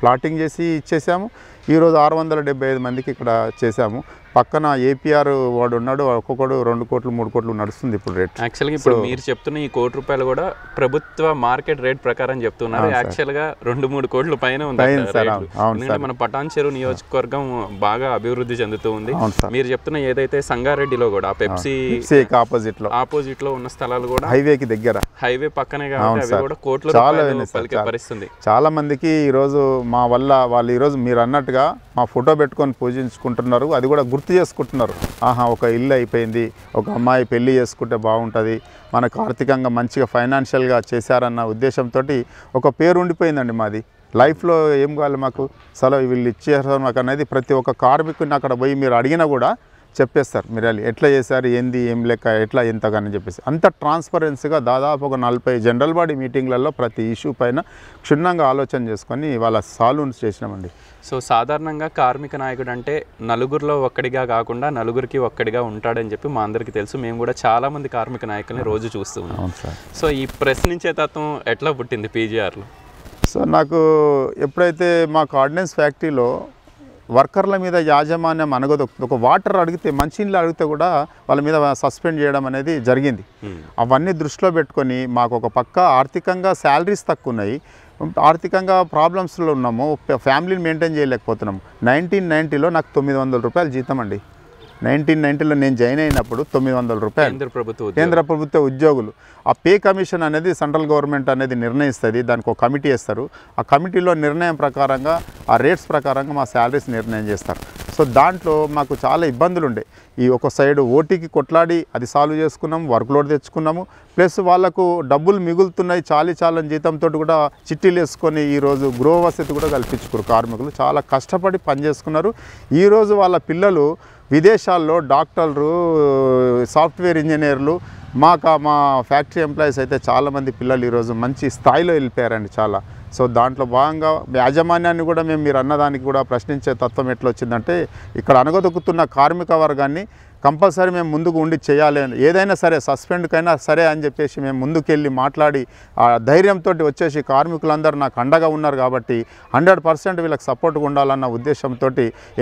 ప్లాటింగ్ చేసి ఇచ్చేసాము. ఈరోజు 675 మందికి ఇక్కడ చేసాము. పక్కన APR వాడు ఉన్నాడు, ఒక్కొక్కడు 2 కోట్లు 3 కోట్లు నడుస్తుంది ఇప్పుడు రేట్. యాక్చువల్గా ఇప్పుడు మీరు చెప్తున్న ఈ ₹1 కోటి కూడా ప్రభుత్వ మార్కెట్ రేట్ ప్రకారం చెప్తున్నారు. యాక్చువల్గా 2-3 కోట్ల పైన ఉంది. ఎందుకంటే మన పటాన్చెరు నియోజకవర్గం బాగా అభివృద్ధి చెందుతూ ఉంది. మీరు చెప్తున్న ఏదైతే సంగారెడ్డిలో కూడా పెప్సీకి ఆపోజిట్ లో ఉన్న స్థలాలు కూడా హైవేకి దగ్గర హైవే పక్కనే కూడా కోట్లు పలికే పరిస్థితుంది. చాలా మందికి ఈరోజు మా వల్ల వాళ్ళు ఈరోజు మీరు అన్నట్టుగా మా ఫోటో పెట్టుకొని పూజించుకుంటున్నారు. అది కూడా గుర్తు చేసుకుంటున్నారు. ఆహా, ఒక ఇల్లు అయిపోయింది, ఒక అమ్మాయి పెళ్లి చేసుకుంటే బాగుంటుంది, మనకు ఆర్థికంగా మంచిగా ఫైనాన్షియల్గా చేశారన్న ఉద్దేశంతో ఒక పేరు ఉండిపోయిందండి మాది. లైఫ్లో ఏం కావాలి మాకు సలహా వీళ్ళు ఇచ్చేసారు మాకు అనేది ప్రతి ఒక్క కార్మికుడిని అక్కడ పోయి మీరు అడిగినా కూడా చెప్పేస్తారు. మీరు వెళ్ళి ఎట్లా చేశారు, ఏంది, ఏం లెక్క, ఎట్లా, ఎంతగానని చెప్పేసి అంత ట్రాన్స్పరెన్సీగా దాదాపు ఒక 40 జనరల్ బాడీ మీటింగ్లలో ప్రతి ఇష్యూ పైన క్షుణ్ణంగా ఆలోచన చేసుకొని వాళ్ళ సాల్వ్స్ చేసినామండి. సో సాధారణంగా కార్మిక నాయకుడు అంటే నలుగురిలో ఒక్కడిగా కాకుండా నలుగురికి ఒక్కడిగా ఉంటాడని చెప్పి మా అందరికీ తెలుసు. మేము కూడా చాలామంది కార్మిక నాయకుల్ని రోజు చూస్తూ ఉన్నాం. సో ఈ ప్రశ్నించే తత్వం ఎట్లా పుట్టింది? PGRలో సో నాకు ఎప్పుడైతే మా ఆర్డినెన్స్ ఫ్యాక్టరీలో వర్కర్ల మీద యాజమాన్యం అనగదు ఒక వాటర్ అడిగితే మంచినీళ్ళు అడిగితే కూడా వాళ్ళ మీద సస్పెండ్ చేయడం అనేది జరిగింది. అవన్నీ దృష్టిలో పెట్టుకొని మాకు ఒక పక్క ఆర్థికంగా శాలరీస్ తక్కువ ఉన్నాయి, ఆర్థికంగా ప్రాబ్లమ్స్లో ఉన్నాము, ఫ్యామిలీని మెయింటైన్ చేయలేకపోతున్నాము. 1990లో నాకు 900 రూపాయలు జీతం అండి. 1990లో నేను జాయిన్ అయినప్పుడు 900 రూపాయలు కేంద్ర ప్రభుత్వ ఉద్యోగులు. ఆ పే కమిషన్ అనేది సెంట్రల్ గవర్నమెంట్ అనేది నిర్ణయిస్తుంది, దానికి ఒక కమిటీ వేస్తారు. ఆ కమిటీలో నిర్ణయం ప్రకారంగా ఆ రేట్స్ ప్రకారంగా మా శాలరీస్ నిర్ణయం చేస్తారు. సో దాంట్లో మాకు చాలా ఇబ్బందులు ఉండే. ఈ ఒక సైడ్ ఓటీకి కొట్లాడి అది సాల్వ్ చేసుకున్నాం, వర్క్ లోడ్ తెచ్చుకున్నాము. ప్లస్ వాళ్ళకు డబ్బులు మిగులుతున్నాయి, చాలని జీతంతో కూడా చిట్టీలు వేసుకొని ఈరోజు గృహవసతి కూడా కల్పించుకున్నారు. కార్మికులు చాలా కష్టపడి పనిచేసుకున్నారు. ఈరోజు వాళ్ళ పిల్లలు విదేశాల్లో డాక్టర్లు, సాఫ్ట్వేర్ ఇంజనీర్లు, మా ఫ్యాక్టరీ ఎంప్లాయీస్ అయితే చాలామంది పిల్లలు ఈరోజు మంచి స్థాయిలో వెళ్ళిపోయారండి చాలా. సో దాంట్లో భాగంగా యాజమాన్యాన్ని కూడా మేము మీరు అన్నదానికి కూడా ప్రశ్నించే తత్వం ఎట్లా వచ్చిందంటే, ఇక్కడ అనగదొక్కుతున్న కార్మిక వర్గాన్ని కంపల్సరీ మేము ముందుకు ఉండి చేయాలి, ఏదైనా సరే సస్పెండ్కైనా సరే అని చెప్పేసి మేము ముందుకెళ్ళి మాట్లాడి ఆ ధైర్యంతో వచ్చేసి కార్మికులందరూ నాకు అండగా ఉన్నారు కాబట్టి 100% వీళ్ళకి సపోర్ట్గా ఉండాలన్న ఉద్దేశంతో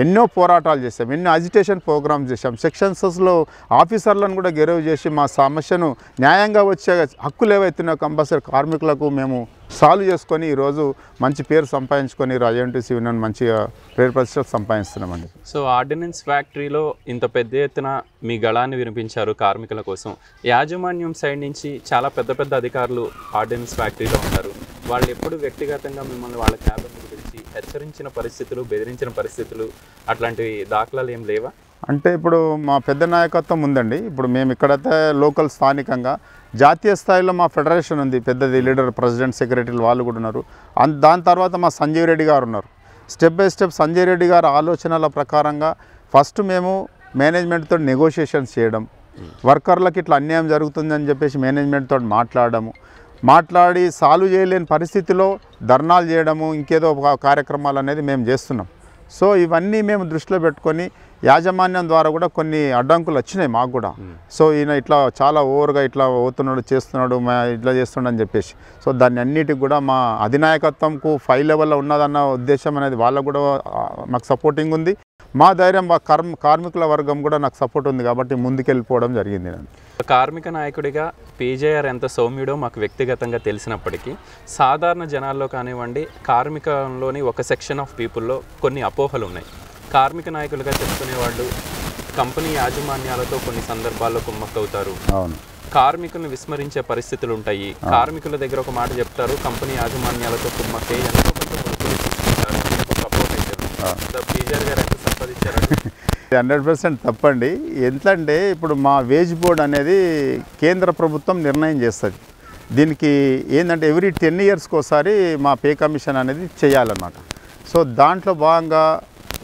ఎన్నో పోరాటాలు చేసాం, ఎన్నో అజిటేషన్ ప్రోగ్రామ్స్ చేసాం. సెక్షన్స్లో ఆఫీసర్లను కూడా గెరవ్ చేసి మా సమస్యను న్యాయంగా వచ్చే హక్కులు ఏవైతున్నాయో కంపల్సరీ కార్మికులకు మేము సాల్వ్ చేసుకొని ఈరోజు మంచి పేరు సంపాదించుకొని ఐఎన్టీసీ యూనియన్ మంచిగా పేరు ప్రతిష్టలు సంపాదిస్తున్నామండి. సో ఆర్డినెన్స్ ఫ్యాక్టరీలో ఇంత పెద్ద ఎత్తున మీ గళాన్ని వినిపించారు కార్మికుల కోసం. యాజమాన్యం సైడ్ నుంచి చాలా పెద్ద పెద్ద అధికారులు ఆర్డినెన్స్ ఫ్యాక్టరీలో ఉన్నారు. వాళ్ళు ఎప్పుడు వ్యక్తిగతంగా మిమ్మల్ని వాళ్ళ క్యాబినెట్ గురించి హెచ్చరించిన పరిస్థితులు, బెదిరించిన పరిస్థితులు అట్లాంటివి దాఖలాలు ఏం లేవా? అంటే ఇప్పుడు మా పెద్ద నాయకత్వం ఉందండి. ఇప్పుడు మేము ఇక్కడైతే లోకల్ స్థానికంగా, జాతీయ స్థాయిలో మా ఫెడరేషన్ ఉంది, పెద్దది లీడర్, ప్రెసిడెంట్, సెక్రటరీలు వాళ్ళు కూడా ఉన్నారు. దాని తర్వాత మా సంజీవ్ రెడ్డి గారు ఉన్నారు. Step by step Sanjeev Reddy garu ఆలోచనల ప్రకారంగా ఫస్ట్ మేము మేనేజ్మెంట్తో నెగోషియేషన్స్ చేయడం, వర్కర్లకు ఇట్లా అన్యాయం జరుగుతుందని చెప్పేసి మేనేజ్మెంట్తో మాట్లాడి సాల్వ్ చేయలేని పరిస్థితిలో ధర్నాలు చేయడము, ఇంకేదో కార్యక్రమాలు అనేది మేము చేస్తున్నాం. సో ఇవన్నీ మేము దృష్టిలో పెట్టుకొని యాజమాన్యం ద్వారా కూడా కొన్ని అడ్డంకులు వచ్చినాయి మాకు కూడా. సో ఈయన ఇట్లా చాలా ఓవర్గా ఇట్లా అవుతున్నాడు, చేస్తున్నాడు, ఇట్లా చేస్తున్నాడు అని చెప్పేసి. సో దాన్ని అన్నిటికి కూడా మా అధినాయకత్వంకు పై లెవెల్లో ఉన్నదన్న ఉద్దేశం అనేది వాళ్ళకు కూడా మాకు సపోర్టింగ్ ఉంది. మా ధైర్యం, మా కార్మికుల వర్గం కూడా నాకు సపోర్ట్ ఉంది కాబట్టి ముందుకెళ్ళిపోవడం జరిగింది. కార్మిక నాయకుడిగా పీజేఆర్ ఎంత సౌమ్యుడో మాకు వ్యక్తిగతంగా తెలిసినప్పటికీ సాధారణ జనాల్లో కానివ్వండి, కార్మికంలోని ఒక సెక్షన్ ఆఫ్ పీపుల్లో కొన్ని అపోహలు ఉన్నాయి. కార్మిక నాయకులుగా చెప్పుకునేవాళ్ళు కంపెనీ యాజమాన్యాలతో కొన్ని సందర్భాల్లో కుమ్మక్కవుతారు, కార్మికులను విస్మరించే పరిస్థితులు ఉంటాయి, కార్మికుల దగ్గర ఒక మాట చెప్తారు, కంపెనీ యాజమాన్యాలతో కుమ్మక్కే ఎంతో కొంత 100% తప్పండి. ఎంతంటే ఇప్పుడు మా వేజ్ బోర్డ్ అనేది కేంద్ర ప్రభుత్వం నిర్ణయం చేస్తుంది. దీనికి ఏంటంటే ఎవ్రీ 10 yearsకి ఒకసారి మా పే కమిషన్ అనేది చేయాలన్నమాట. సో దాంట్లో భాగంగా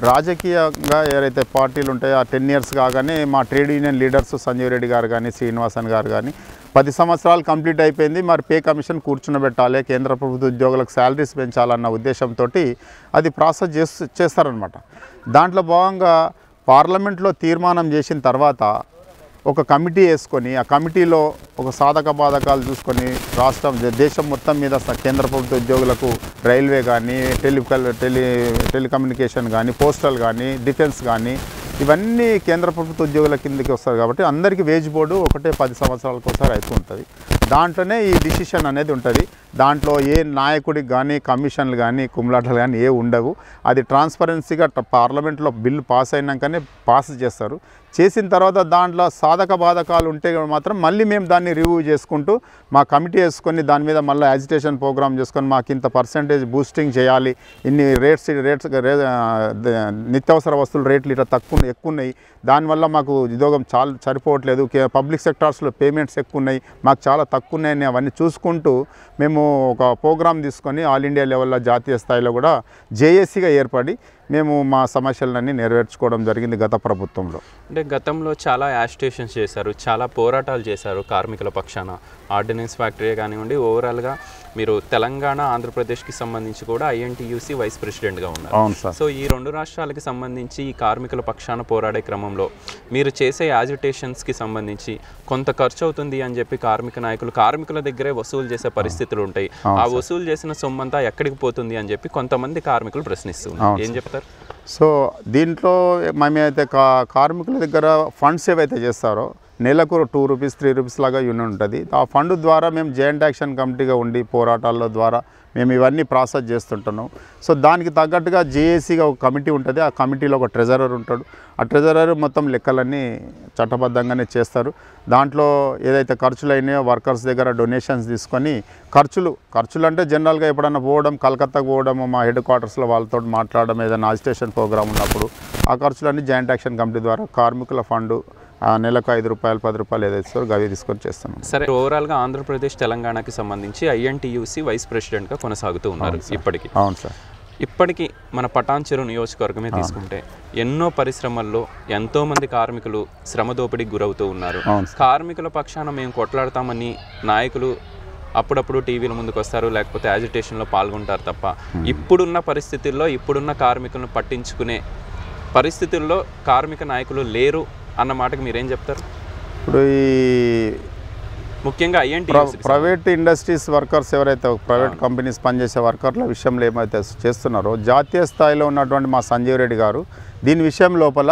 రాజకీయంగా ఎవరైతే పార్టీలు ఉంటాయో ఆ 10 years కాగానే మా trade union leaders Sanjeev Reddy garu కానీ, శ్రీనివాసన్ గారు కానీ 10 సంవత్సరాలు కంప్లీట్ అయిపోయింది, మరి పే కమిషన్ కూర్చున్నబెట్టాలి, కేంద్ర ప్రభుత్వ ఉద్యోగులకు శాలరీస్ పెంచాలన్న ఉద్దేశంతో అది ప్రాసెస్ చేస్తారనమాట. దాంట్లో భాగంగా పార్లమెంట్లో తీర్మానం చేసిన తర్వాత ఒక కమిటీ వేసుకొని ఆ కమిటీలో ఒక సాధక బాధకాలు చూసుకొని రాష్ట్రం, దేశం మొత్తం మీద కేంద్ర ప్రభుత్వ ఉద్యోగులకు రైల్వే కానీ, టెలికమ్యూనికేషన్ కానీ, పోస్టల్ కానీ, డిఫెన్స్ కానీ ఇవన్నీ కేంద్ర ప్రభుత్వ ఉద్యోగుల కిందకి వస్తారు కాబట్టి అందరికీ వేజ్ బోర్డు ఒకటే 10 సంవత్సరాలకు ఒకసారి అవుతూ ఉంటుంది. దాంట్లోనే ఈ డిసిషన్ అనేది ఉంటుంది. దాంట్లో ఏ నాయకుడికి కానీ కమిషన్లు కానీ కుమ్లాటలు కానీ ఏ ఉండవు. అది ట్రాన్స్పరెన్సీగా పార్లమెంట్లో బిల్లు పాస్ అయినాకనే పాస్ చేస్తారు. చేసిన తర్వాత దాంట్లో సాధక బాధకాలు ఉంటే మాత్రం మళ్ళీ మేము దాన్ని రివ్యూ చేసుకుంటూ మా కమిటీ వేసుకొని దాని మీద మళ్ళీ యాజిటేషన్ ప్రోగ్రామ్ చేసుకొని మాకు ఇంత పర్సంటేజ్ బూస్టింగ్ చేయాలి, ఇన్ని రేట్స్ నిత్యావసర వస్తువుల రేట్లు ఇట్లా ఎక్కువ ఉన్నాయి, దానివల్ల మాకు ఉద్యోగం చాలా సరిపోవట్లేదు, పబ్లిక్ సెక్టార్స్లో పేమెంట్స్ ఎక్కువ ఉన్నాయి, మాకు చాలా తక్కువ ఉన్నాయని అవన్నీ చూసుకుంటూ మేము ఒక ప్రోగ్రామ్ తీసుకొని ఆల్ ఇండియా లెవెల్లో, జాతీయ స్థాయిలో కూడా జేఎస్సీగా ఏర్పడి మేము మా సమస్యలన్నీ నెరవేర్చుకోవడం జరిగింది గత ప్రభుత్వంలో. అంటే గతంలో చాలా యాజిటేషన్స్ చేశారు, చాలా పోరాటాలు చేశారు కార్మికుల పక్షాన, ఆర్డినెన్స్ ఫ్యాక్టరీ కానివ్వండి, ఓవరాల్గా మీరు తెలంగాణ ఆంధ్రప్రదేశ్కి సంబంధించి కూడా INTUC వైస్ ప్రెసిడెంట్గా ఉన్నారు. అవును సార్. సో ఈ రెండు రాష్ట్రాలకు సంబంధించి ఈ కార్మికుల పక్షాన పోరాడే క్రమంలో మీరు చేసే యాజిటేషన్స్కి సంబంధించి కొంత ఖర్చు అవుతుంది అని చెప్పి కార్మిక నాయకులు కార్మికుల దగ్గరే వసూలు చేసే పరిస్థితులు ఉంటాయి. ఆ వసూలు చేసిన సొమ్మంతా ఎక్కడికి పోతుంది అని చెప్పి కొంతమంది కార్మికులు ప్రశ్నిస్తున్నారు, ఏం చెప్తారు? సో దీంట్లో మేమైతే కార్మికుల దగ్గర ఫండ్స్ ఏవైతే చేస్తారో నెలకు ₹2, ₹3 లాగా యూనియన్ ఉంటుంది. ఆ ఫండ్ ద్వారా మేము జాయింట్ యాక్షన్ కమిటీగా ఉండి పోరాటాల ద్వారా మేము ఇవన్నీ ప్రాసెస్ చేస్తుంటున్నాం. సో దానికి తగ్గట్టుగా JSCగా ఒక కమిటీ ఉంటుంది, ఆ కమిటీలో ఒక ట్రెజరర్ ఉంటాడు, ఆ ట్రెజరర్ మొత్తం లెక్కలన్నీ చట్టబద్ధంగానే చేస్తారు. దాంట్లో ఏదైతే ఖర్చులు అయినాయో వర్కర్స్ దగ్గర డొనేషన్స్ తీసుకొని ఖర్చులు అంటే జనరల్గా ఎప్పుడన్నా పోవడం, కలకత్తాకు పోవడము, మా హెడ్ క్వార్టర్స్లో వాళ్ళతో మాట్లాడడం, ఏదైనా అజిటేషన్ ప్రోగ్రామ్ ఉన్నప్పుడు ఆ ఖర్చులన్నీ జాయింట్ యాక్షన్ కమిటీ ద్వారా కార్మికుల ఫండ్ నెలకు ₹5, ₹10 ఏదైతే గవి తీసుకొని చేస్తాం. సరే, ఓవరాల్గా ఆంధ్రప్రదేశ్ తెలంగాణకి సంబంధించి INTUC వైస్ ప్రెసిడెంట్గా కొనసాగుతూ ఉన్నారు ఇప్పటికీ. అవును సార్. ఇప్పటికీ మన పటాన్చెరు నియోజకవర్గమే తీసుకుంటే ఎన్నో పరిశ్రమల్లో ఎంతోమంది కార్మికులు శ్రమ దోపిడీకి గురవుతూ ఉన్నారు. కార్మికుల పక్షాన మేము కొట్లాడతామని నాయకులు అప్పుడప్పుడు టీవీల ముందుకు వస్తారు, లేకపోతే యాజిటేషన్లో పాల్గొంటారు తప్ప ఇప్పుడున్న పరిస్థితుల్లో ఇప్పుడున్న కార్మికులను పట్టించుకునే పరిస్థితుల్లో కార్మిక నాయకులు లేరు అన్న మాటకు మీరేం చెప్తారు? ఇప్పుడు ఈ ముఖ్యంగా ప్రైవేట్ ఇండస్ట్రీస్ వర్కర్స్ ఎవరైతే ప్రైవేట్ కంపెనీస్ పనిచేసే వర్కర్ల విషయంలో ఏమైతే చేస్తున్నారో, జాతీయ స్థాయిలో ఉన్నటువంటి మా సంజీవ్ రెడ్డి గారు దీని విషయం లోపల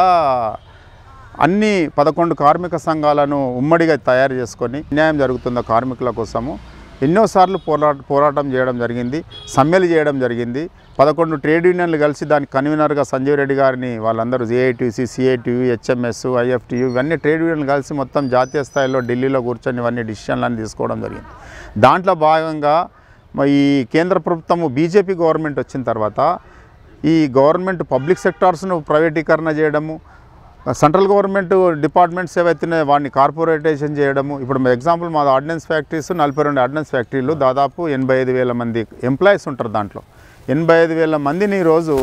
అన్ని 11 కార్మిక సంఘాలను ఉమ్మడిగా తయారు చేసుకొని న్యాయం జరుగుతుందో కార్మికుల కోసము ఎన్నోసార్లు పోరాటం చేయడం జరిగింది, సమ్మెలు చేయడం జరిగింది. 11 ట్రేడ్ యూనియన్లు కలిసి దానికి కన్వీనర్గా సంజీవ్ రెడ్డి గారిని వాళ్ళందరూ JITUC, CITU, HMS, IFTU ఇవన్నీ ట్రేడ్ యూనియన్లు కలిసి మొత్తం జాతీయ స్థాయిలో ఢిల్లీలో కూర్చొని ఇవన్నీ డిసిషన్లన్నీ తీసుకోవడం జరిగింది. దాంట్లో భాగంగా ఈ కేంద్ర ప్రభుత్వము BJP గవర్నమెంట్ వచ్చిన తర్వాత ఈ గవర్నమెంట్ పబ్లిక్ సెక్టార్స్ను ప్రైవేటీకరణ చేయడము, సెంట్రల్ గవర్నమెంట్ డిపార్ట్మెంట్స్ ఏవైతున్నాయో వాటిని కార్పొరేటైజేషన్ చేయడము. ఇప్పుడు ఎగ్జాంపుల్ మా ఆర్డినెన్స్ ఫ్యాక్టరీస్ 40 ఆర్డినెన్స్ ఫ్యాక్టరీలు దాదాపు 85,000 మంది ఎంప్లాయీస్ ఉంటారు. దాంట్లో 85,000 మందిని ఈరోజు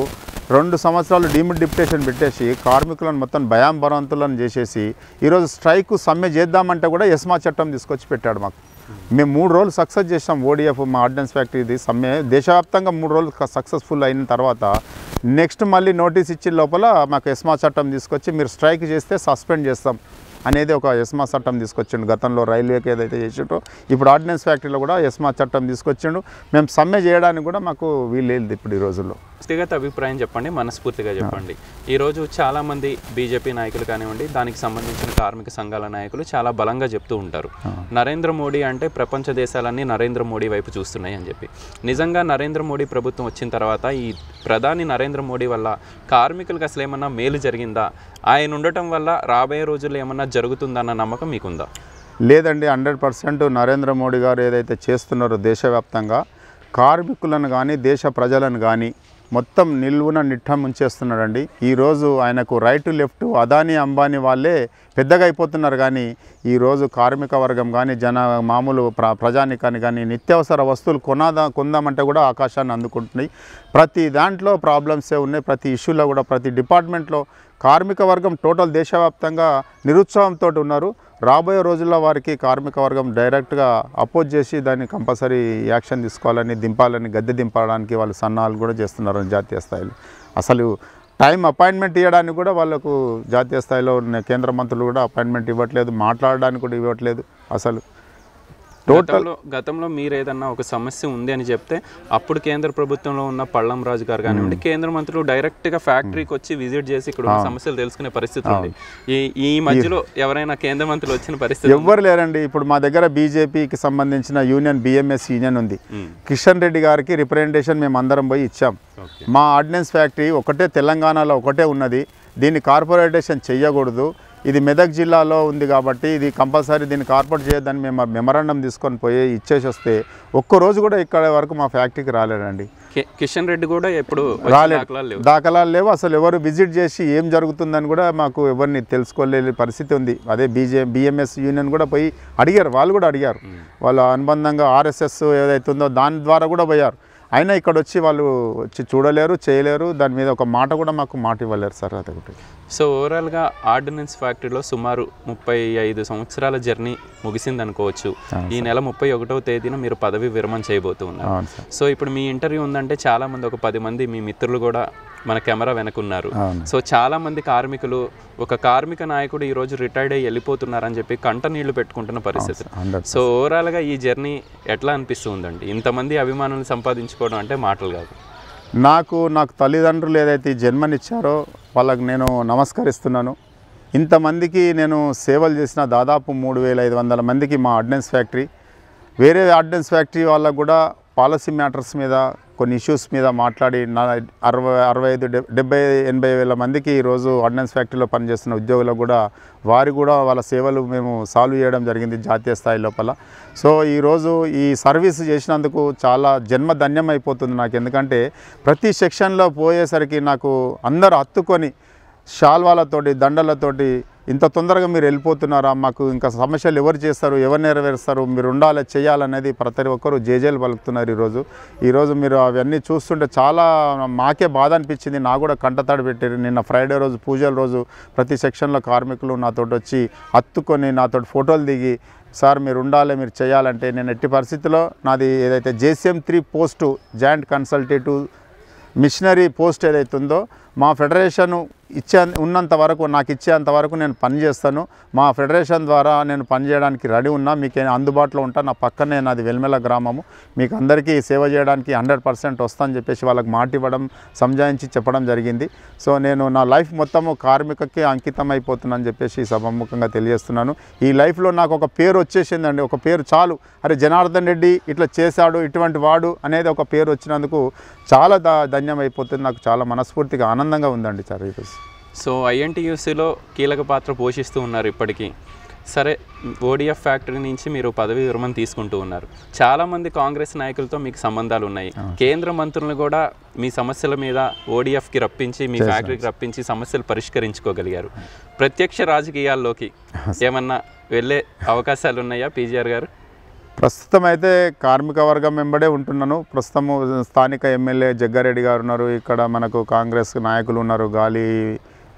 2 సంవత్సరాలు డీమ్డ్ డిప్యుటేషన్ పెట్టేసి కార్మికులను మొత్తం భయాం భరవంతులను చేసేసి ఈరోజు స్ట్రైక్ సమ్మె చేద్దామంటే కూడా ఎస్మా చట్టం తీసుకొచ్చి పెట్టాడు. మాకు మేము 3 రోజులు సక్సెస్ చేసాం. ODF మా ఆర్డినెన్స్ ఫ్యాక్టరీది సమ్మె దేశవ్యాప్తంగా 3 రోజులు సక్సెస్ఫుల్ అయిన తర్వాత నెక్స్ట్ మళ్ళీ నోటీస్ ఇచ్చిన లోపల మాకు ఎస్మా చట్టం తీసుకొచ్చి మీరు స్ట్రైక్ చేస్తే సస్పెండ్ చేస్తాం అనేది ఒక ఎస్మా చట్టం తీసుకొచ్చిండు. గతంలో రైల్వేకి ఏదైతే చేసిండో ఇప్పుడు ఆర్డినెన్స్ ఫ్యాక్టరీలో కూడా ఎస్మా చట్టం తీసుకొచ్చిండు. మేము సమ్మె చేయడానికి కూడా మాకు వీలేదు ఇప్పుడు ఈ రోజుల్లో. వ్యక్తిగత అభిప్రాయం చెప్పండి, మనస్ఫూర్తిగా చెప్పండి. ఈరోజు చాలామంది BJP నాయకులు కానివ్వండి, దానికి సంబంధించిన కార్మిక సంఘాల నాయకులు చాలా బలంగా చెప్తూ ఉంటారు నరేంద్ర మోడీ అంటే ప్రపంచ దేశాలన్నీ నరేంద్ర మోడీ వైపు చూస్తున్నాయి అని చెప్పి. నిజంగా నరేంద్ర మోడీ ప్రభుత్వం వచ్చిన తర్వాత ఈ ప్రధాని నరేంద్ర మోడీ వల్ల కార్మికులకు అసలు ఏమన్నా మేలు జరిగిందా? ఆయన ఉండటం వల్ల రాబోయే రోజుల్లో ఏమన్నా జరుగుతుందన్న నమ్మకం మీకుందా? లేదండి, 100% నరేంద్ర మోడీ గారు ఏదైతే చేస్తున్నారో దేశవ్యాప్తంగా కార్మికులను కానీ దేశ ప్రజలను కానీ మొత్తం నిల్వున నిట్టం ఉంచేస్తున్నాడండి. ఈరోజు ఆయనకు రైట్ లెఫ్ట్ అదానీ అంబానీ వాళ్ళే పెద్దగా అయిపోతున్నారు కానీ ఈరోజు కార్మిక వర్గం కానీ మామూలు ప్రజానికాన్ని కానీ నిత్యావసర వస్తువులు కొందామంటే కూడా ఆకాశాన్ని అందుకుంటున్నాయి. ప్రతి దాంట్లో ప్రాబ్లమ్సే ఉన్నాయి, ప్రతి ఇష్యూలో కూడా, ప్రతి డిపార్ట్మెంట్లో కార్మిక వర్గం టోటల్ దేశవ్యాప్తంగా నిరుత్సాహంతో ఉన్నారు. రాబోయే రోజుల్లో వారికి కార్మిక వర్గం డైరెక్ట్గా అపోజ్ చేసి దాన్ని కంపల్సరీ యాక్షన్ తీసుకోవాలని, దింపాలని, గద్దె దింపడానికి వాళ్ళు సన్నాహాలు కూడా చేస్తున్నారు జాతీయ స్థాయిలో. అసలు టైం అపాయింట్మెంట్ ఇవ్వడానికి కూడా వాళ్ళకు జాతీయ స్థాయిలో కేంద్ర మంత్రులు కూడా అపాయింట్మెంట్ ఇవ్వట్లేదు, మాట్లాడడానికి కూడా ఇవ్వట్లేదు. అసలు గతంలో మీరు ఏదన్నా ఒక సమస్య ఉంది అని చెప్తే అప్పుడు కేంద్ర ప్రభుత్వంలో ఉన్న పళ్ళం రాజు గారు కానివ్వండి, కేంద్ర మంత్రులు డైరెక్ట్గా ఫ్యాక్టరీకి వచ్చి విజిట్ చేసి ఇక్కడ సమస్యలు తెలుసుకునే పరిస్థితి ఉంది. ఈ మధ్యలో ఎవరైనా కేంద్ర మంత్రులు వచ్చిన పరిస్థితి ఎవ్వరు లేరండి. ఇప్పుడు మా దగ్గర BJPకి సంబంధించిన యూనియన్ BMS యూనియన్ ఉంది. కిషన్ రెడ్డి గారికి రిప్రజెంటేషన్ మేము అందరం పోయి ఇచ్చాం. మా ఆర్డినెన్స్ ఫ్యాక్టరీ ఒకటే తెలంగాణలో ఒకటే ఉన్నది, దీన్ని కార్పొరేటేషన్ చేయకూడదు, ఇది మెదక్ జిల్లాలో ఉంది కాబట్టి ఇది కంపల్సరీ దీన్ని కార్పొరేట్ చేయొద్దని మేము మెమరాండం తీసుకొని పోయి ఇచ్చేసి వస్తే ఒక్కరోజు కూడా ఇక్కడ వరకు మా ఫ్యాక్టరీకి రాలేడండి. కిషన్ రెడ్డి కూడా ఎప్పుడు రాలేదు, దాఖలాలు లేవు, అసలు ఎవరు విజిట్ చేసి ఏం జరుగుతుందని కూడా మాకు ఎవరిని తెలుసుకోలేని పరిస్థితి ఉంది. అదే BMS యూనియన్ కూడా పోయి అడిగారు, వాళ్ళు కూడా అడిగారు, వాళ్ళ అనుబంధంగా RSS ఏదైతుందో దాని ద్వారా కూడా పోయారు. అయినా ఇక్కడ వచ్చి వాళ్ళు వచ్చి చూడలేరు చేయలేరు దాని మీద ఒక మాట కూడా మాకు మాట ఇవ్వలేరు సార్ అదొకటి. సో ఓవరాల్ గా ఆర్డినెన్స్ ఫ్యాక్టరీలో సుమారు 35 సంవత్సరాల జర్నీ ముగిసింది అనుకోవచ్చు. ఈ నెల 31వ తేదీన మీరు పదవి విరమణ చేయబోతున్నారు. సో ఇప్పుడు మీ ఇంటర్వ్యూ ఉందంటే చాలా మంది ఒక 10 మంది మీ మిత్రులు కూడా మన కెమెరా వెనకున్నారు. సో చాలా మంది కార్మికులు ఒక కార్మిక నాయకుడు ఈ రోజు రిటైర్డ్ అయ్యి వెళ్ళిపోతున్నారని చెప్పి కంట నీళ్లు పెట్టుకుంటున్న పరిస్థితి. సో ఓవరాల్ గా ఈ జర్నీ ఎట్లా అనిపిస్తుందండి? ఇంతమంది అభిమానులు సంపాదించుకోవడం అంటే మాటలు కాదు. నాకు తల్లిదండ్రులు ఏదైతే జన్మనిచ్చారో వాళ్ళకి నేను నమస్కరిస్తున్నాను. ఇంతమందికి నేను సేవలు చేసిన దాదాపు 3500 మందికి మా ఆర్డినెన్స్ ఫ్యాక్టరీ, వేరే ఆర్డినెన్స్ ఫ్యాక్టరీ వాళ్ళకు కూడా పాలసీ మ్యాటర్స్ మీద కొన్ని ఇష్యూస్ మీద మాట్లాడి 60, 65, 70, 80 మందికి ఈరోజు ఆర్డినెన్స్ ఫ్యాక్టరీలో పనిచేస్తున్న ఉద్యోగులకు కూడా వారి కూడా వాళ్ళ సేవలు మేము సాల్వ్ చేయడం జరిగింది జాతీయ స్థాయి లోపల. సో ఈరోజు ఈ సర్వీస్ చేసినందుకు చాలా జన్మధన్యం అయిపోతుంది నాకు. ఎందుకంటే ప్రతి సెక్షన్లో పోయేసరికి నాకు అందరూ హత్తుకొని శాల్వాలతోటి దండలతోటి ఇంత తొందరగా మీరు వెళ్ళిపోతున్నారా, మాకు ఇంకా సమస్యలు ఎవరు చేస్తారు, ఎవరు నెరవేరుస్తారు, మీరు ఉండాలి చేయాలనేది ప్రతి ఒక్కరు జేజేలు పలుకుతున్నారు. ఈరోజు మీరు అవన్నీ చూస్తుంటే చాలా మాకే బాధ అనిపించింది. నాకు కూడా కంటతాడు పెట్టారు. నిన్న ఫ్రైడే రోజు పూజల రోజు ప్రతి సెక్షన్లో కార్మికులు నాతోటి వచ్చి హత్తుకొని నాతోటి ఫోటోలు దిగి సార్ మీరు ఉండాలి మీరు చేయాలంటే నేను ఎట్టి పరిస్థితిలో నాది ఏదైతే JCM 3 post joint consultative machinery post ఏదైతుందో మా ఫెడరేషన్ నాకు ఇచ్చేంత వరకు నేను పనిచేస్తాను. మా ఫెడరేషన్ ద్వారా నేను పనిచేయడానికి రెడీ ఉన్నా, మీకు అందుబాటులో ఉంటా. నా పక్కనే నాది వెల్మెల గ్రామము, మీకు అందరికీ సేవ చేయడానికి 100% వస్తాను చెప్పేసి వాళ్ళకి మాట ఇవ్వడం సంజాయించి చెప్పడం జరిగింది. సో నేను నా లైఫ్ మొత్తము కార్మికకి అంకితం అయిపోతున్నాను చెప్పేసి సభాముఖంగా తెలియజేస్తున్నాను. ఈ లైఫ్లో నాకు ఒక పేరు వచ్చేసిందండి, ఒక పేరు చాలు. అరే జనార్దన్ రెడ్డి ఇట్లా చేశాడు ఇటువంటి వాడు అనేది ఒక పేరు వచ్చినందుకు చాలా ధన్యం అయిపోతుంది. నాకు చాలా మనస్ఫూర్తిగా ఆనందంగా ఉందండి సార్. సో INTUCలో కీలక పాత్ర పోషిస్తూ ఉన్నారు ఇప్పటికీ. సరే ODF ఫ్యాక్టరీ నుంచి మీరు పదవి విరమణ తీసుకుంటూ ఉన్నారు. చాలామంది కాంగ్రెస్ నాయకులతో మీకు సంబంధాలు ఉన్నాయి. కేంద్ర మంత్రులను కూడా మీ సమస్యల మీద ODFకి రప్పించి మీ ఫ్యాక్టరీకి రప్పించి సమస్యలు పరిష్కరించుకోగలిగారు. ప్రత్యక్ష రాజకీయాల్లోకి ఏమన్నా వెళ్ళే అవకాశాలు ఉన్నాయా PGR గారు? ప్రస్తుతం అయితే కార్మిక వర్గం వెంబడే ఉంటున్నాను. ప్రస్తుతము స్థానిక ఎమ్మెల్యే జగ్గారెడ్డి గారు ఉన్నారు, ఇక్కడ మనకు కాంగ్రెస్ నాయకులు ఉన్నారు, గాలి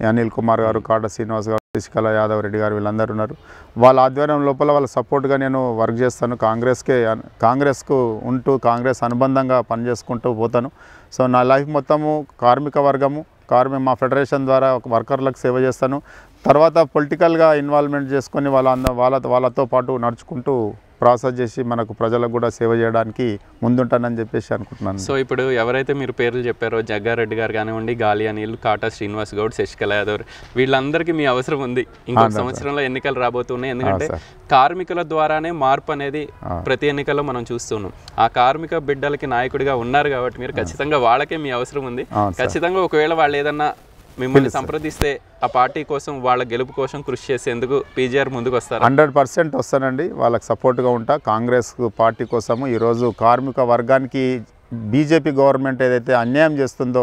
అనిల్ కుమార్ గారు, కాట శ్రీనివాస్ గారు, శశికళ యాదవ్ రెడ్డి గారు, వీళ్ళందరూ ఉన్నారు. వాళ్ళ ఆధ్వర్యం లోపల వాళ్ళ సపోర్ట్గా నేను వర్క్ చేస్తాను. కాంగ్రెస్కు ఉంటూ కాంగ్రెస్ అనుబంధంగా పనిచేసుకుంటూ పోతాను. సో నా లైఫ్ మొత్తము కార్మిక వర్గము మా ఫెడరేషన్ ద్వారా ఒక వర్కర్లకు సేవ చేస్తాను. తర్వాత పొలిటికల్గా ఇన్వాల్వ్మెంట్ చేసుకొని వాళ్ళతో పాటు నడుచుకుంటూ ప్రాసెస్ చేసి మనకు ప్రజలకు కూడా సేవ చేయడానికి ముందుంటానని చెప్పేసి అనుకుంటున్నాను. సో ఇప్పుడు ఎవరైతే మీరు పేర్లు చెప్పారో జగ్గారెడ్డి గారు కానివ్వండి, గాలి అనిల్, కాటా శ్రీనివాస్ గౌడ్, శశికళ యాదవ్, వీళ్ళందరికీ మీ అవసరం ఉంది. ఇంకొక సంవత్సరంలో ఎన్నికలు రాబోతున్నాయి. ఎందుకంటే కార్మికుల ద్వారానే మార్పు అనేది ప్రతి ఎన్నికల్లో మనం చూస్తున్నాం. ఆ కార్మిక బిడ్డలకి నాయకుడిగా ఉన్నారు కాబట్టి మీరు ఖచ్చితంగా వాళ్ళకే మీ అవసరం ఉంది. ఖచ్చితంగా ఒకవేళ వాళ్ళు ఏదన్నా మిమ్మల్ని సంప్రదిస్తే ఆ పార్టీ కోసం వాళ్ళ గెలుపు కోసం కృషి చేసేందుకు PGR ముందుకు వస్తారు. 100% వస్తానండి, వాళ్ళకి సపోర్ట్గా ఉంటా. కాంగ్రెస్ పార్టీ కోసము ఈరోజు కార్మిక వర్గానికి BJP గవర్నమెంట్ ఏదైతే అన్యాయం చేస్తుందో,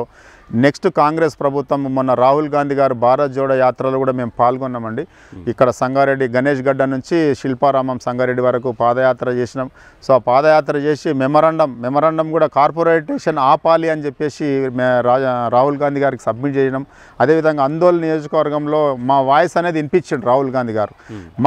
నెక్స్ట్ కాంగ్రెస్ ప్రభుత్వం మొన్న రాహుల్ గాంధీ గారు భారత్ జోడో యాత్రలో కూడా మేము పాల్గొన్నామండి. ఇక్కడ సంగారెడ్డి గణేష్ గడ్డ నుంచి శిల్పారామం సంగారెడ్డి వరకు పాదయాత్ర చేసినాం. సో ఆ పాదయాత్ర చేసి మెమరాండం కూడా కార్పొరేటేషన్ ఆపాలి అని చెప్పేసి రాహుల్ గాంధీ గారికి సబ్మిట్ చేయడం. అదేవిధంగా ఆందోళన నియోజకవర్గంలో మా వాయిస్ అనేది వినిపించింది రాహుల్ గాంధీ గారు.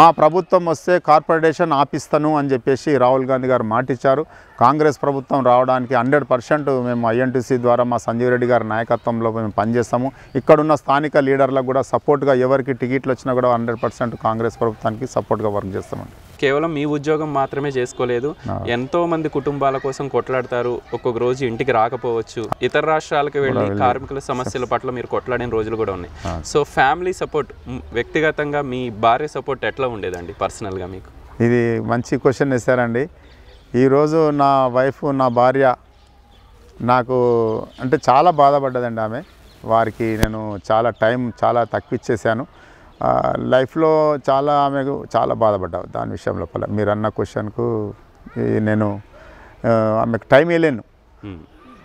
మా ప్రభుత్వం వస్తే కార్పొరేటేషన్ ఆపిస్తాను అని చెప్పేసి రాహుల్ గాంధీ గారు మాటిచ్చారు. కాంగ్రెస్ ప్రభుత్వం రావడానికి 100% మేము INTUC ద్వారా మా సంజీవ్ రెడ్డి గారి నాయకత్వంలో మేము పనిచేస్తాము. ఇక్కడున్న స్థానిక లీడర్లకు కూడా సపోర్ట్గా ఎవరికి టికెట్లు వచ్చినా కూడా 100% కాంగ్రెస్ ప్రభుత్వానికి సపోర్ట్గా వర్క్ చేస్తామండి. కేవలం మీ ఉద్యోగం మాత్రమే చేసుకోలేదు, ఎంతో మంది కుటుంబాల కోసం కొట్లాడతారు. ఒక్కొక్క రోజు ఇంటికి రాకపోవచ్చు, ఇతర రాష్ట్రాలకు వెళ్ళి కార్మికుల సమస్యల పట్ల మీరు కొట్లాడిన రోజులు కూడా ఉన్నాయి. సో ఫ్యామిలీ సపోర్ట్, వ్యక్తిగతంగా మీ భార్య సపోర్ట్ ఎట్లా ఉండేదండి పర్సనల్గా మీకు? ఇది మంచి క్వశ్చన్ వేశారండి. ఈరోజు నా వైఫ్ నా భార్య నాకు అంటే చాలా బాధపడ్డదండి ఆమె. వారికి నేను చాలా టైం చాలా తక్కువ ఇచ్చేసాను లైఫ్లో. చాలా ఆమెకు చాలా బాధపడ్డా దాని విషయం లోపల. మీరు అన్న క్వశ్చన్కు నేను ఆమెకు టైం వేయలేను.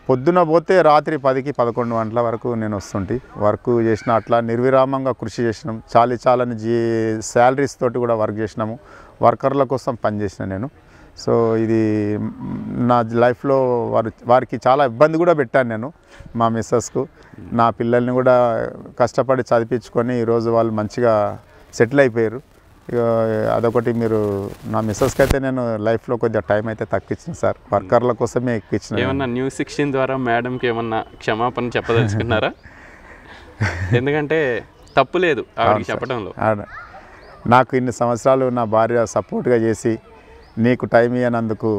పొద్దున పోతే రాత్రి 10కి 11 గంటల వరకు నేను వస్తుంటే వర్క్ చేసిన. అట్లా నిర్విరామంగా కృషి చేసినాం. చాలని శాలరీస్ తోటి కూడా వర్క్ చేసినాము. వర్కర్ల కోసం పనిచేసిన నేను. సో ఇది నా లైఫ్లో వారికి చాలా ఇబ్బంది కూడా పెట్టాను నేను, మా మిస్సెస్కు, నా పిల్లల్ని కూడా కష్టపడి చదివించుకొని ఈరోజు వాళ్ళు మంచిగా సెటిల్ అయిపోయారు. అదొకటి మీరు నా మిస్సెస్కి అయితే నేను లైఫ్లో కొద్దిగా టైం అయితే తక్కువ ఇచ్చింది సార్, వర్కర్ల కోసమే ఎక్కువ ఇచ్చిన. ఏమన్నా న్యూస్ 16 ద్వారా మేడంకి ఏమన్నా క్షమాపణ చెప్పదలుచుకున్నారా? ఎందుకంటే తప్పు లేదు ఆవిడకి చెప్పడంలో. నాకు ఇన్ని సంవత్సరాలు నా భార్య సపోర్ట్గా చేసి నీకు టైం ఇవ్వనందుకు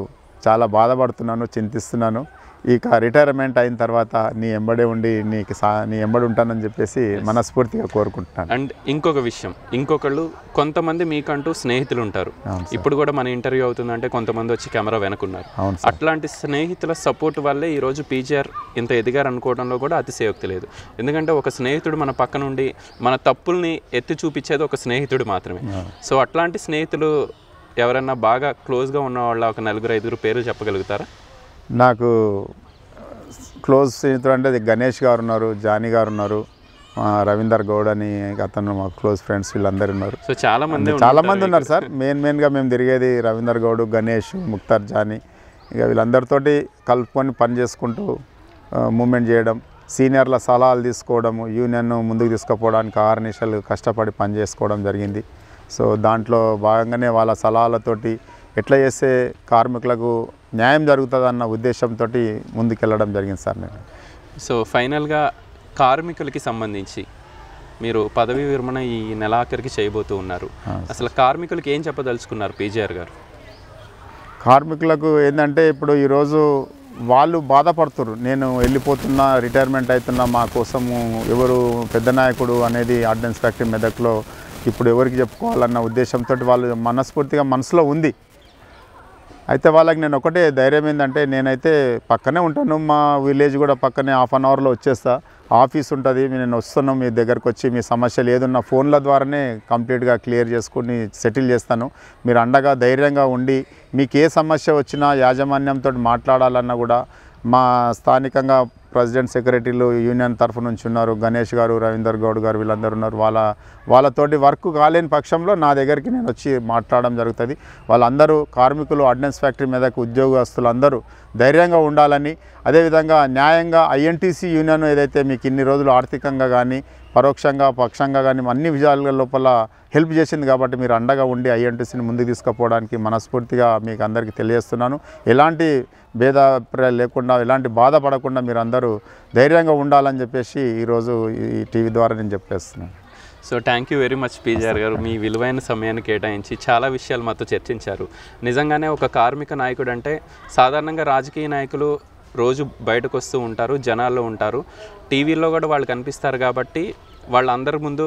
చాలా బాధపడుతున్నాను, చింతిస్తున్నాను. ఇక రిటైర్మెంట్ అయిన తర్వాత నీ ఎంబడే ఉండి నీ ఎంబడి ఉంటానని చెప్పేసి మనస్ఫూర్తిగా కోరుకుంటున్నాను. అండ్ ఇంకొక విషయం, ఇంకొకళ్ళు కొంతమంది మీకంటూ స్నేహితులు ఉంటారు, ఇప్పుడు కూడా మన ఇంటర్వ్యూ అవుతుందంటే కొంతమంది వచ్చి కెమెరా వెనుకున్నారు, అట్లాంటి స్నేహితుల సపోర్ట్ వల్లే ఈరోజు పీజీఆర్ ఇంత ఎదిగారు అనుకోవడంలో కూడా అతిశయోక్తి లేదు. ఎందుకంటే ఒక స్నేహితుడు మన పక్క నుండి మన తప్పుల్ని ఎత్తి చూపించేది ఒక స్నేహితుడు మాత్రమే. సో అట్లాంటి స్నేహితులు ఎవరన్నా బాగా క్లోజ్గా ఉన్న వాళ్ళ ఒక 4-5 పేరు చెప్పగలుగుతారా? నాకు క్లోజ్ స్నేహితుడు అంటే గణేష్ గారు ఉన్నారు, జానీ గారు ఉన్నారు, రవీందర్ గౌడ్ అని అతను మా క్లోజ్ ఫ్రెండ్స్, వీళ్ళందరూ ఉన్నారు. సో చాలా మంది ఉన్నారు సార్. మెయిన్గా మేము తిరిగేది రవీందర్ గౌడ్, గణేష్, ముక్తార్, జానీ, ఇక వీళ్ళందరితోటి కలుపుకొని పని చేసుకుంటూ మూమెంట్ చేయడం, సీనియర్ల సలహాలు తీసుకోవడం, యూనియన్ను ముందుకు తీసుకుపోవడానికి 6 నిమిషాలు కష్టపడి పని చేసుకోవడం జరిగింది. సో దాంట్లో భాగంగానే వాళ్ళ సలహాలతోటి ఎట్లా చేస్తే కార్మికులకు న్యాయం జరుగుతుందన్న ఉద్దేశంతో ముందుకెళ్ళడం జరిగింది సార్ నేను. సో ఫైనల్గా కార్మికులకి సంబంధించి మీరు పదవీ విరమణ ఈ నెలాఖరికి చేయబోతూ ఉన్నారు, అసలు కార్మికులకి ఏం చెప్పదలుచుకున్నారు పీజీఆర్ గారు? కార్మికులకు ఏంటంటే ఇప్పుడు ఈరోజు వాళ్ళు బాధపడుతున్నారు, నేను వెళ్ళిపోతున్నా, రిటైర్మెంట్ అవుతున్నా, మా కోసము ఎవరు పెద్ద నాయకుడు అనేది ఆర్డినెన్స్ ఫ్యాక్టరీ మెదక్లో ఇప్పుడు ఎవరికి చెప్పుకోవాలన్న ఉద్దేశంతో వాళ్ళు మనస్ఫూర్తిగా మనసులో ఉంది. అయితే వాళ్ళకి నేను ఒకటే ధైర్యం ఏంటంటే, నేనైతే పక్కనే ఉంటాను, మా విలేజ్ కూడా పక్కనే, 1/2 గంటలో వచ్చేస్తా, ఆఫీస్ ఉంటుంది, నేను వస్తున్నాను మీ దగ్గరకు వచ్చి మీ సమస్యలు ఏదన్నా ఫోన్ల ద్వారానే కంప్లీట్గా క్లియర్ చేసుకుని సెటిల్ చేస్తాను, మీరు అండగా ధైర్యంగా ఉండి మీకు ఏ సమస్య వచ్చినా యాజమాన్యంతో మాట్లాడాలన్నా కూడా మా స్థానికంగా ప్రెసిడెంట్ సెక్రటరీలు యూనియన్ తరఫు నుంచి ఉన్నారు, గణేష్ గారు, రవీందర్ గౌడ్ గారు, వీళ్ళందరూ ఉన్నారు, వాళ్ళతోటి వర్క్ కాలేని పక్షంలో నా దగ్గరికి నేను వచ్చి మాట్లాడడం జరుగుతుంది. వాళ్ళందరూ కార్మికులు, ఆర్డినెన్స్ ఫ్యాక్టరీ మీదకు ఉద్యోగస్తులు అందరూ ధైర్యంగా ఉండాలని, అదేవిధంగా న్యాయంగా INTUC యూనియన్ ఏదైతే మీకు ఇన్ని రోజులు ఆర్థికంగా కానీ పరోక్షంగా పక్షంగా కానీ అన్ని విజయాల లోపల హెల్ప్ చేసింది కాబట్టి మీరు అండగా ఉండి INTUCని ముందుకు తీసుకుపోవడానికి మనస్ఫూర్తిగా మీకు అందరికీ తెలియజేస్తున్నాను. ఎలాంటి భేదాభిప్రాయాలు లేకుండా, ఎలాంటి బాధపడకుండా మీరు అందరూ ధైర్యంగా ఉండాలని చెప్పేసి ఈరోజు ఈ టీవీ ద్వారా నేను చెప్పేస్తున్నాను. So thank you very much PGR garu, మీ విలువైన సమయాన్ని కేటాయించి చాలా విషయాలు మాతో చర్చించారు. నిజంగానే ఒక కార్మిక నాయకుడు అంటే సాధారణంగా రాజకీయ నాయకులు రోజు బయటకు వస్తూ ఉంటారు, జనాల్లో ఉంటారు, టీవీలో కూడా వాళ్ళు కనిపిస్తారు కాబట్టి వాళ్ళందరి ముందు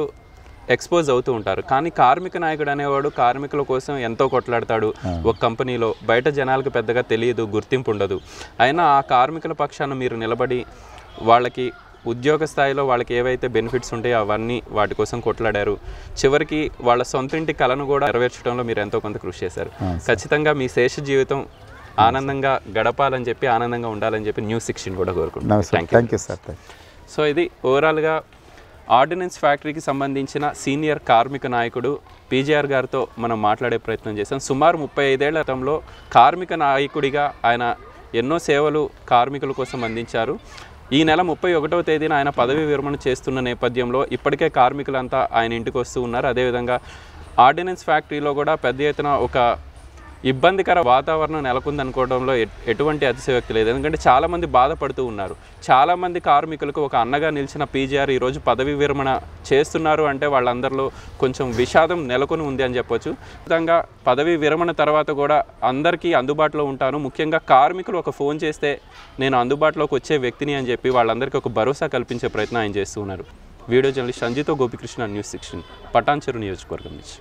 ఎక్స్పోజ్ అవుతూ ఉంటారు. కానీ కార్మిక నాయకుడు అనేవాడు కార్మికుల కోసం ఎంతో కొట్లాడతాడు, ఒక కంపెనీలో బయట జనాలకు పెద్దగా తెలియదు, గుర్తింపు ఉండదు. అయినా ఆ కార్మికుల పక్షాన మీరు నిలబడి వాళ్ళకి ఉద్యోగ స్థాయిలో వాళ్ళకి ఏవైతే బెనిఫిట్స్ ఉంటాయో అవన్నీ వాటి కోసం కొట్లాడారు, చివరికి వాళ్ళ సొంతింటి కళను కూడా నెరవేర్చడంలో మీరు ఎంతో కొంత కృషి చేశారు. ఖచ్చితంగా మీ శేష జీవితం ఆనందంగా గడపాలని చెప్పి, ఆనందంగా ఉండాలని చెప్పి న్యూస్ 16 కూడా కోరుకుంటున్నాను. సో ఇది ఓవరాల్గా ఆర్డినెన్స్ ఫ్యాక్టరీకి సంబంధించిన సీనియర్ కార్మిక నాయకుడు పీజీఆర్ గారితో మనం మాట్లాడే ప్రయత్నం చేశాం. సుమారు 35 ఏళ్ల క్రితంలో కార్మిక నాయకుడిగా ఆయన ఎన్నో సేవలు కార్మికుల కోసం అందించారు. ఈ నెల 31వ తేదీన ఆయన పదవీ విరమణ చేస్తున్న నేపథ్యంలో ఇప్పటికే కార్మికులంతా ఆయన ఇంటికి వస్తూ ఉన్నారు. అదేవిధంగా ఆర్డినెన్స్ ఫ్యాక్టరీలో కూడా పెద్ద ఎత్తున ఒక ఇబ్బందికర వాతావరణం నెలకొందనుకోవడంలో ఎటువంటి అతిశయోక్తి లేదు. ఎందుకంటే చాలామంది బాధపడుతూ ఉన్నారు, చాలామంది కార్మికులకు ఒక అన్నగా నిలిచిన పీజీఆర్ ఈరోజు పదవి విరమణ చేస్తున్నారు అంటే వాళ్ళందరిలో కొంచెం విషాదం నెలకొని ఉంది అని చెప్పొచ్చు. ఖచ్చితంగా పదవి విరమణ తర్వాత కూడా అందరికీ అందుబాటులో ఉంటాను, ముఖ్యంగా కార్మికులు ఒక ఫోన్ చేస్తే నేను అందుబాటులోకి వచ్చే వ్యక్తిని అని చెప్పి వాళ్ళందరికీ ఒక భరోసా కల్పించే ప్రయత్నం ఆయన చేస్తున్నారు. వీడియో జర్నలిస్ట్ సంజీతో గోపికృష్ణ, న్యూస్ 16 పటాన్చెరు నియోజకవర్గం నుంచి.